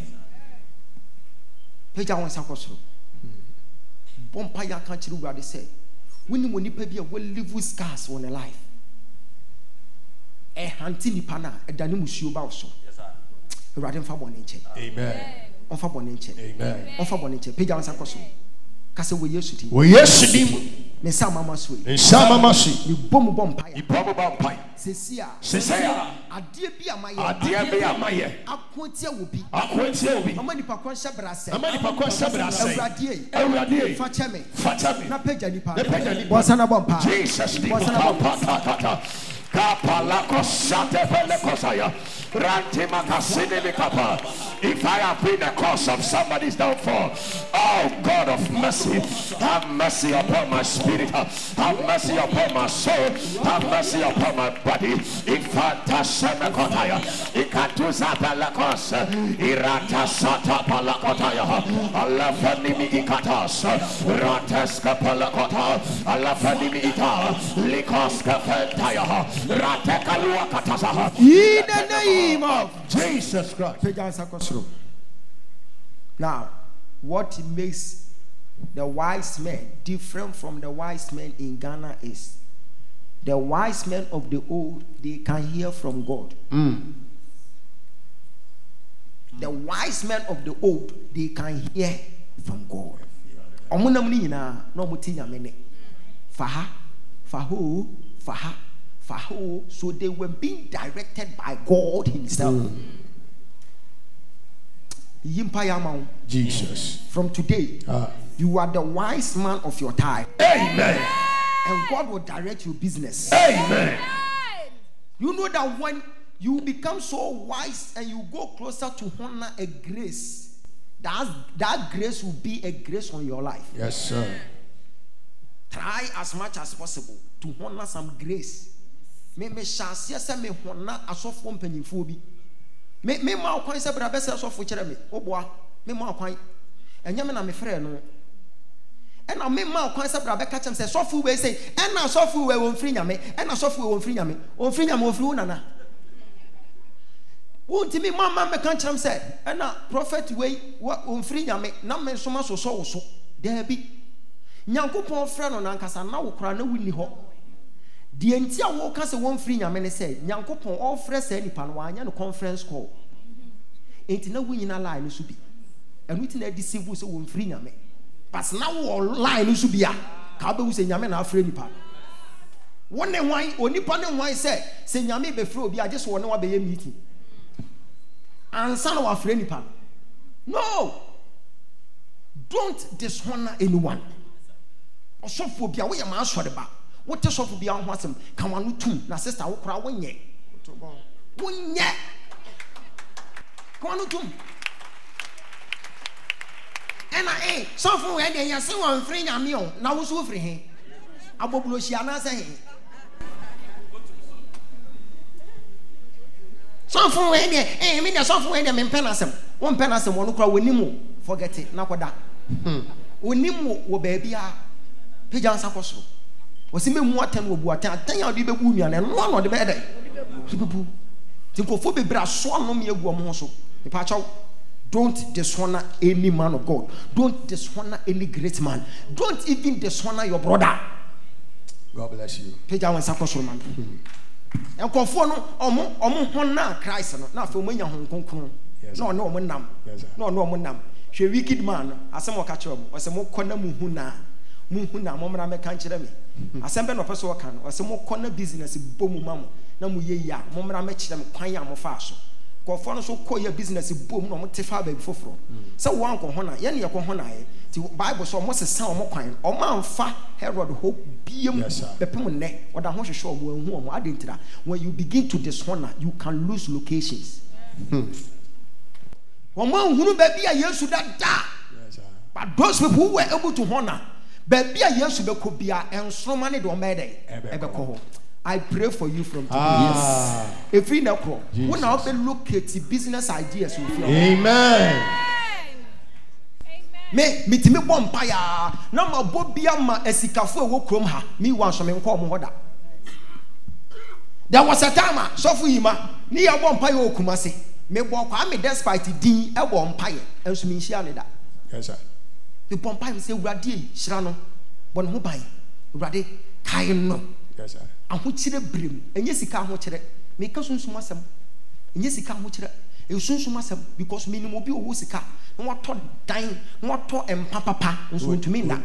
Peja won sakoso. Bompa ya kan chiru wade say. Wini mo nipa bi e we live scars on a life. E hanti nipa na e dani musuo ba so. Yes, sir. Wade mfa bone nche. Amen. Onfa bone nche. Amen. Onfa bone nche. Peja won sakoso. Kase we Yesu di. We Yesu di. Jesus. If I have been the cause of somebody's downfall, oh God of mercy, have mercy upon my spirit, have mercy upon my soul, have mercy upon my body. If I Tashamekotaya, Ikatuzapalakos, Irata Sata Palakotaya, Alafanimi Ikatas, Rateska Palakota, Alafanimi Ita, Likoska Fentaya. In the name of Jesus Christ. Now, what makes the wise men different from the wise men in Ghana is the wise men of the old, they can hear from God. The wise men of the old, they can hear from God. Faha, faho, faha. So they were being directed by God himself. Jesus. From today, you are the wise man of your time. Amen. And God will direct your business. Amen. You know that when you become so wise and you go closer to honor a grace, that grace will be a grace on your life. Yes, sir. Try as much as possible to honor some grace. Me shall see me honor as of one penny phobi. Me ma coin sebra vessels of which me. Oh boy, me ma coin. And Yamana me friend no. And I may ma coin sebra catch them say, soft way say, and now soft way won't free me, and I soft way won't free me, on free me, on free nana. Wontimi mama me kan kyerem say na prophet wey onfiri nyame na me soma soso woso da bi nyankopon frɛ no nankasa na wo kra na wuni ho de enti a wo ka say onfiri nyame ne say nyankopon ofrɛ say nipa no anya no conference call enti na wuni na line so bi enu ti na deceive say onfiri nyame but na wo line so bi a ka be wu say nyame na afrɛ nipa one ne hwan onipa ne hwan say nyame be frɛ obi a je so one wa be ye meeting answer our friend. No, don't dishonor anyone. Or sophobia, we are master the bar. What does sophobia want some? Come on, two. Now, sister, I'll cry when ye. When ye. Come on, two. And I ain't so for when they are so free. I'm young. Now, who's over him? Abu Luciana saying. Software, eh? Me na software na me penasem. Won penasem won kura wonimu. Forget it. Na koda. Wonimu wo ba bia. Peja nsa kosoro. Wo se memu atem wo bu atem. Atem ya odi be bu nuane. No no de be dey. Sibubu. Tinkofo be bra so no me agu am ho so. Me pa chaw. Don't dishonor any man of God. Don't dishonor any great man. Don't even dishonor your brother. God bless you. Peja nsa kosoro man. And conform on Christ, not for when Hong Kong. No, Munam. No, Munam. She wicked man, as some more catch up, or some more corner Muhuna, Mamma Cancherami. A semblance of a soakan, or some more corner business, boom, mamma, Namuya, Mamma Mecham, Quayam of Faso. Conform so call your business, boom, no Tifabe before. So one cohona, Yanya cohona, the Bible saw Moses Sam Moquine, or Mount Fa Herod Hope, Beam, the Pumone, or the Hosha Show, who are identified. When you begin to dishonor, you can lose locations. One man who may be a year to that, but those people who were able to honor, baby, a year to the Kubia and so many don't matter. I pray for you from today. Yes. If we now call, we now look at the business ideas with you. Amen. Me miti me bom pa ya na ma bobia ma esikafo e wo krom ha me wan so me nko mo hoda. There was a time sofu yima ni ya bom pa ya okumase me bo kwa me despite din e bom pa ya enso me hia ne da. Yes sir. The bom pa me say urade e hira no bon ho ban urade kai no. Yes sir. Ahochire brem enye sika ahochire me ka sunsun asem enye sika ahochire e sunsun asem because minimum bi owo sika no wato dan no wato empapapa nso ntumi nda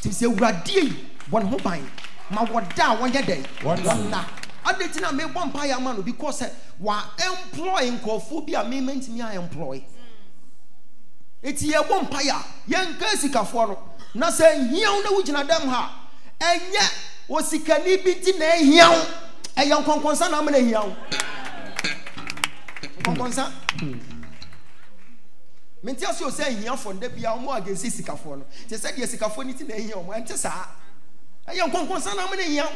ti se wurade won ho ban ma woda won ye dey wonna adetina me bom pa ya ma no because wa employ nkofobia me mentimi a employ eti e bom pa ya yen ka sika fo no na se hiaw na wugina dam ha enye osikani bi ti na hiaw eyan konkonsa na me na hiaw konkonsa mentia si o se hiaw fo nda bia o mo agensi sikafo no te se de sikafo ni ti na hiaw mo ente sa eyan konkonsa na me na hiaw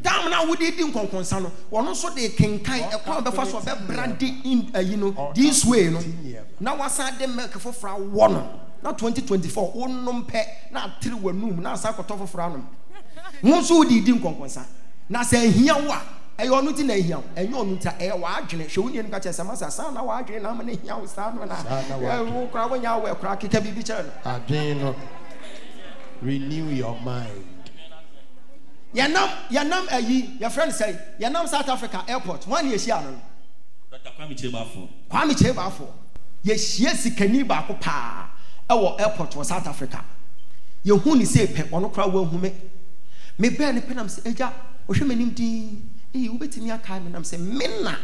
dam na wudi di konkonsa no wono so de kenkan e kwa be fa so be brandi in you know this way no na wasan de milk fofra wo no na 2024 wonnom pe na atire wanum na asa akotɔ fofra no Monsu di dim konkonsa. Na say hia wa. E yo nuti na hia. Enye onuta e wa adwene. Hwe woni nka kyesa masa sa na wa adwene na ma na hia wo sa no na. E kra wonya wa e kra keka bibi kyere no. Adwene no. Renew your mind. Yanam ayi, your friend say, yanam South Africa airport. One year hia no. Dr. Kwame Chebafo. Yehie sikani ba ko pa. E wo airport wo South Africa. Yehu ni say pe ono kra wo hume. Me ben penam se eja ohwe menim din e ubetimi akai me nam se menna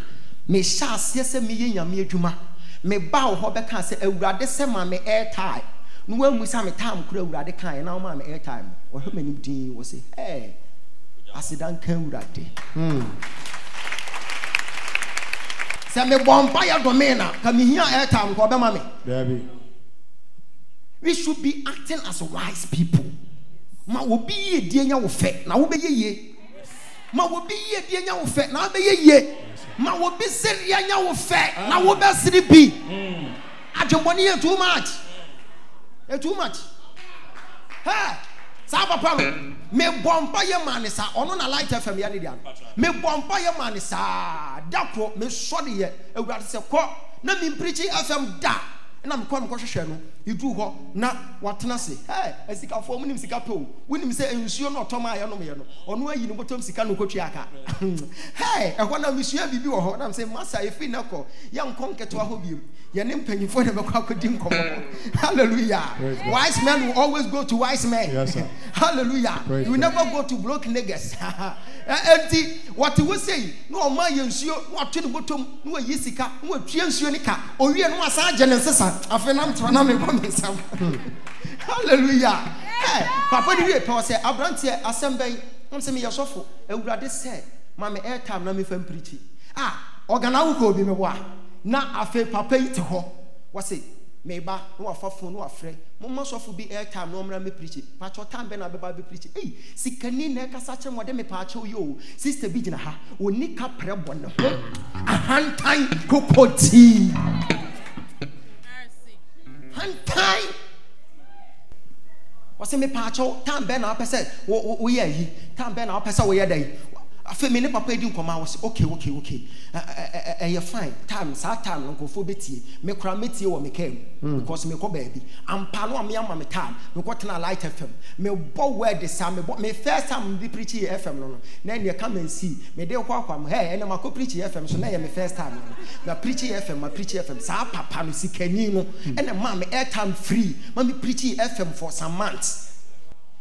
me sha se se me yenyame adwuma me ba wo ho beka se awurade se ma me air time no wamu sa me time kura awurade kan na ma me air time ohwe menim din wo se eh asidan kan awurade se me bompa ya domena ka me hia air time ko be ma me baby we should be acting as wise people. Ma will be ye dear young fat, now be ye. Ma will be ye dear young fat, now be ye. Ma will be silly young fat, now will be sleepy. I don't want you too much. Too much. Ha! Sa papa me bompa ye manisa ono na light FM ya ni dia me bompa ye manisa dakro me so de ye ewurade se ko na me preach FM da na me ko hwehwe no idu ho na watena se hey asika fo mu nim sika pe o wonim se ensuo no toma aye no me no ono ayi no botom sika no kwatwi aka hey e ho na me sua bibi wo ho na me se masa e fi na ko ye nkonketo ho biem ye ne mpanyimfo na bɛkwa akodi nkomo hallelujah wise men will always go to wise men yes, sir. Hallelujah praise you will never go to broke niggas enti what we say no ma ye nsuo no atwe no botom no ayi sika no atwe nsuo ni ka owie no asa agye ne nsesa afenam tra na me hallelujah hey papa di we pause abrantie asemben no se me yesofo ewurade se ma me airtime na me fam preach ah oganawo ko bi me bo na afa papa ite ho wo se me ba no afafo no afre mo ma sofo bi airtime no mra me preach pa cho time be na be ba be preach eh sikani na kasa che mo de me pa cho yo sister bi gina ha oni ka prebo ne ho ahantan kokoti hantai wase me pacho tan be na pese wo ye yi tan be na pese wo ye dai afi me ne papa di nkoma wo okay eh fine time sa time nko fo betie me kra metie wo me kam because me ko ba bi ampa no me ama me time me ko tena light FM me bo word sam me bo me first time di preach FM no na ne come and see me dey kwa kwam hey na mako preach FM so na ye me first time no na preach FM ma preach FM sa papa no sikani no na ma me air time free ma me preach FM for some months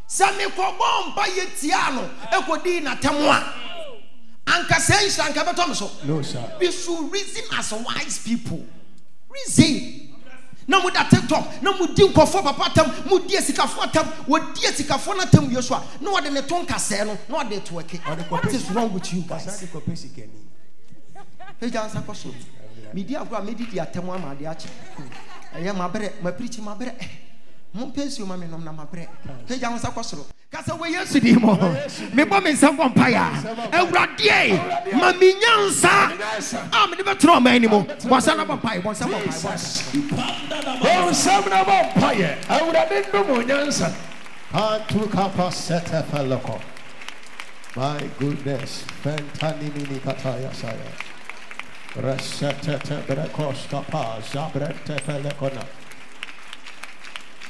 sami ko bomba yetiano ekodi na temwa anka sense anka betom so no sir we should reason as wise people reason na mu da tiktok na mu di nkofo papa tam mu di esikafo tam wo di esikafo na tam yosua na wo de ne ton kase no na wo de to eke what is wrong with you guys he jansa koso media agwa media atem ama de ache eya mabre ma preach mabre mon pension ma menom na mabre he jansa koso kasa we yesu di mo me bo me nsan vampire ewrade ma me nyansa am de betro ma ni mo wasa na vampire wasa vampire wasa na vampire ewrade ndo mo nyansa ha tu kapasete falako my goodness fentani mini kataya saya rasete berakosta pa zabrete falakona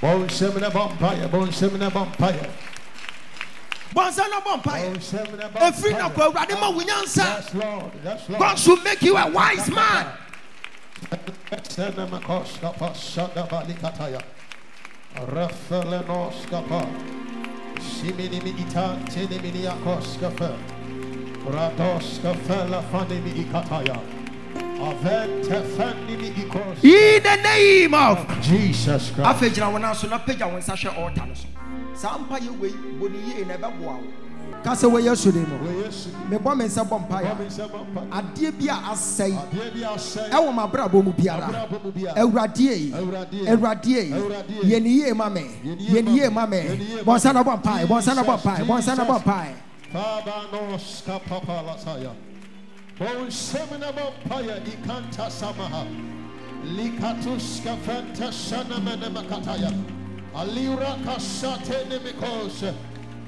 bon semna vampire bon semna vampire Bonsana vampire. Every na kwa urade ma wunyansa. God should make you a wise man. In the name of Jesus Christ. Afejira wona so na peja won sahwe altar no so. Sampa ye we boniye na beboa wo ka se we yesu de mo me bo me se bompa ya ade bia asai e wo ma brabo mu biara ewrade ye ni ye ma me bonsana bompa baba no ska papa la saya bonsana bompa ya ikanta samaha likatuska fanta sana mena makataya Alira kasate nemikos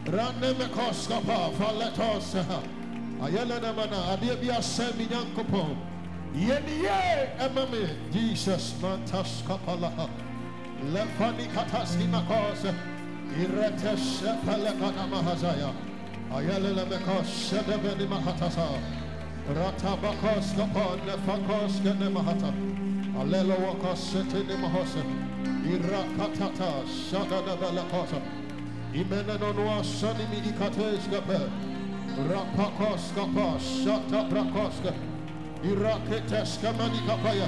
ranemikos kapa faletos ayela namana adebia semi nyankopon yeniye emame Jesus mantas kapala lefani katasi makos iretes palakana mahazaya ayela lemikos shadabeni mahatasa ratabakos kapa lefakos kene mahata alelo wakasete nemahose Irakatata shadada balakata imenanonwa shani midikates gape rapakos kapa shata brakoska iraketes kamani kapaya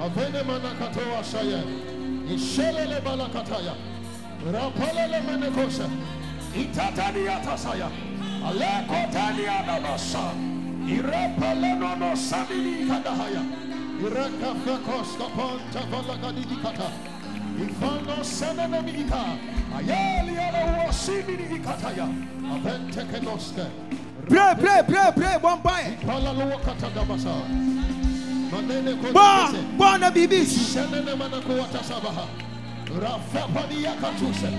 avene manakatoa shaye ishelele balakataya rapalele menekosa itatani atasaya alekotani adabasa irapalenono samini kadahaya irakafakos kapa tabalakadikata Ifano senene milita ayali ala wasimi nikataya avente kenoske pray bombae pala lo katanga basa manene ko bwana bibi senene manako watasabaha rafa padi yakatuse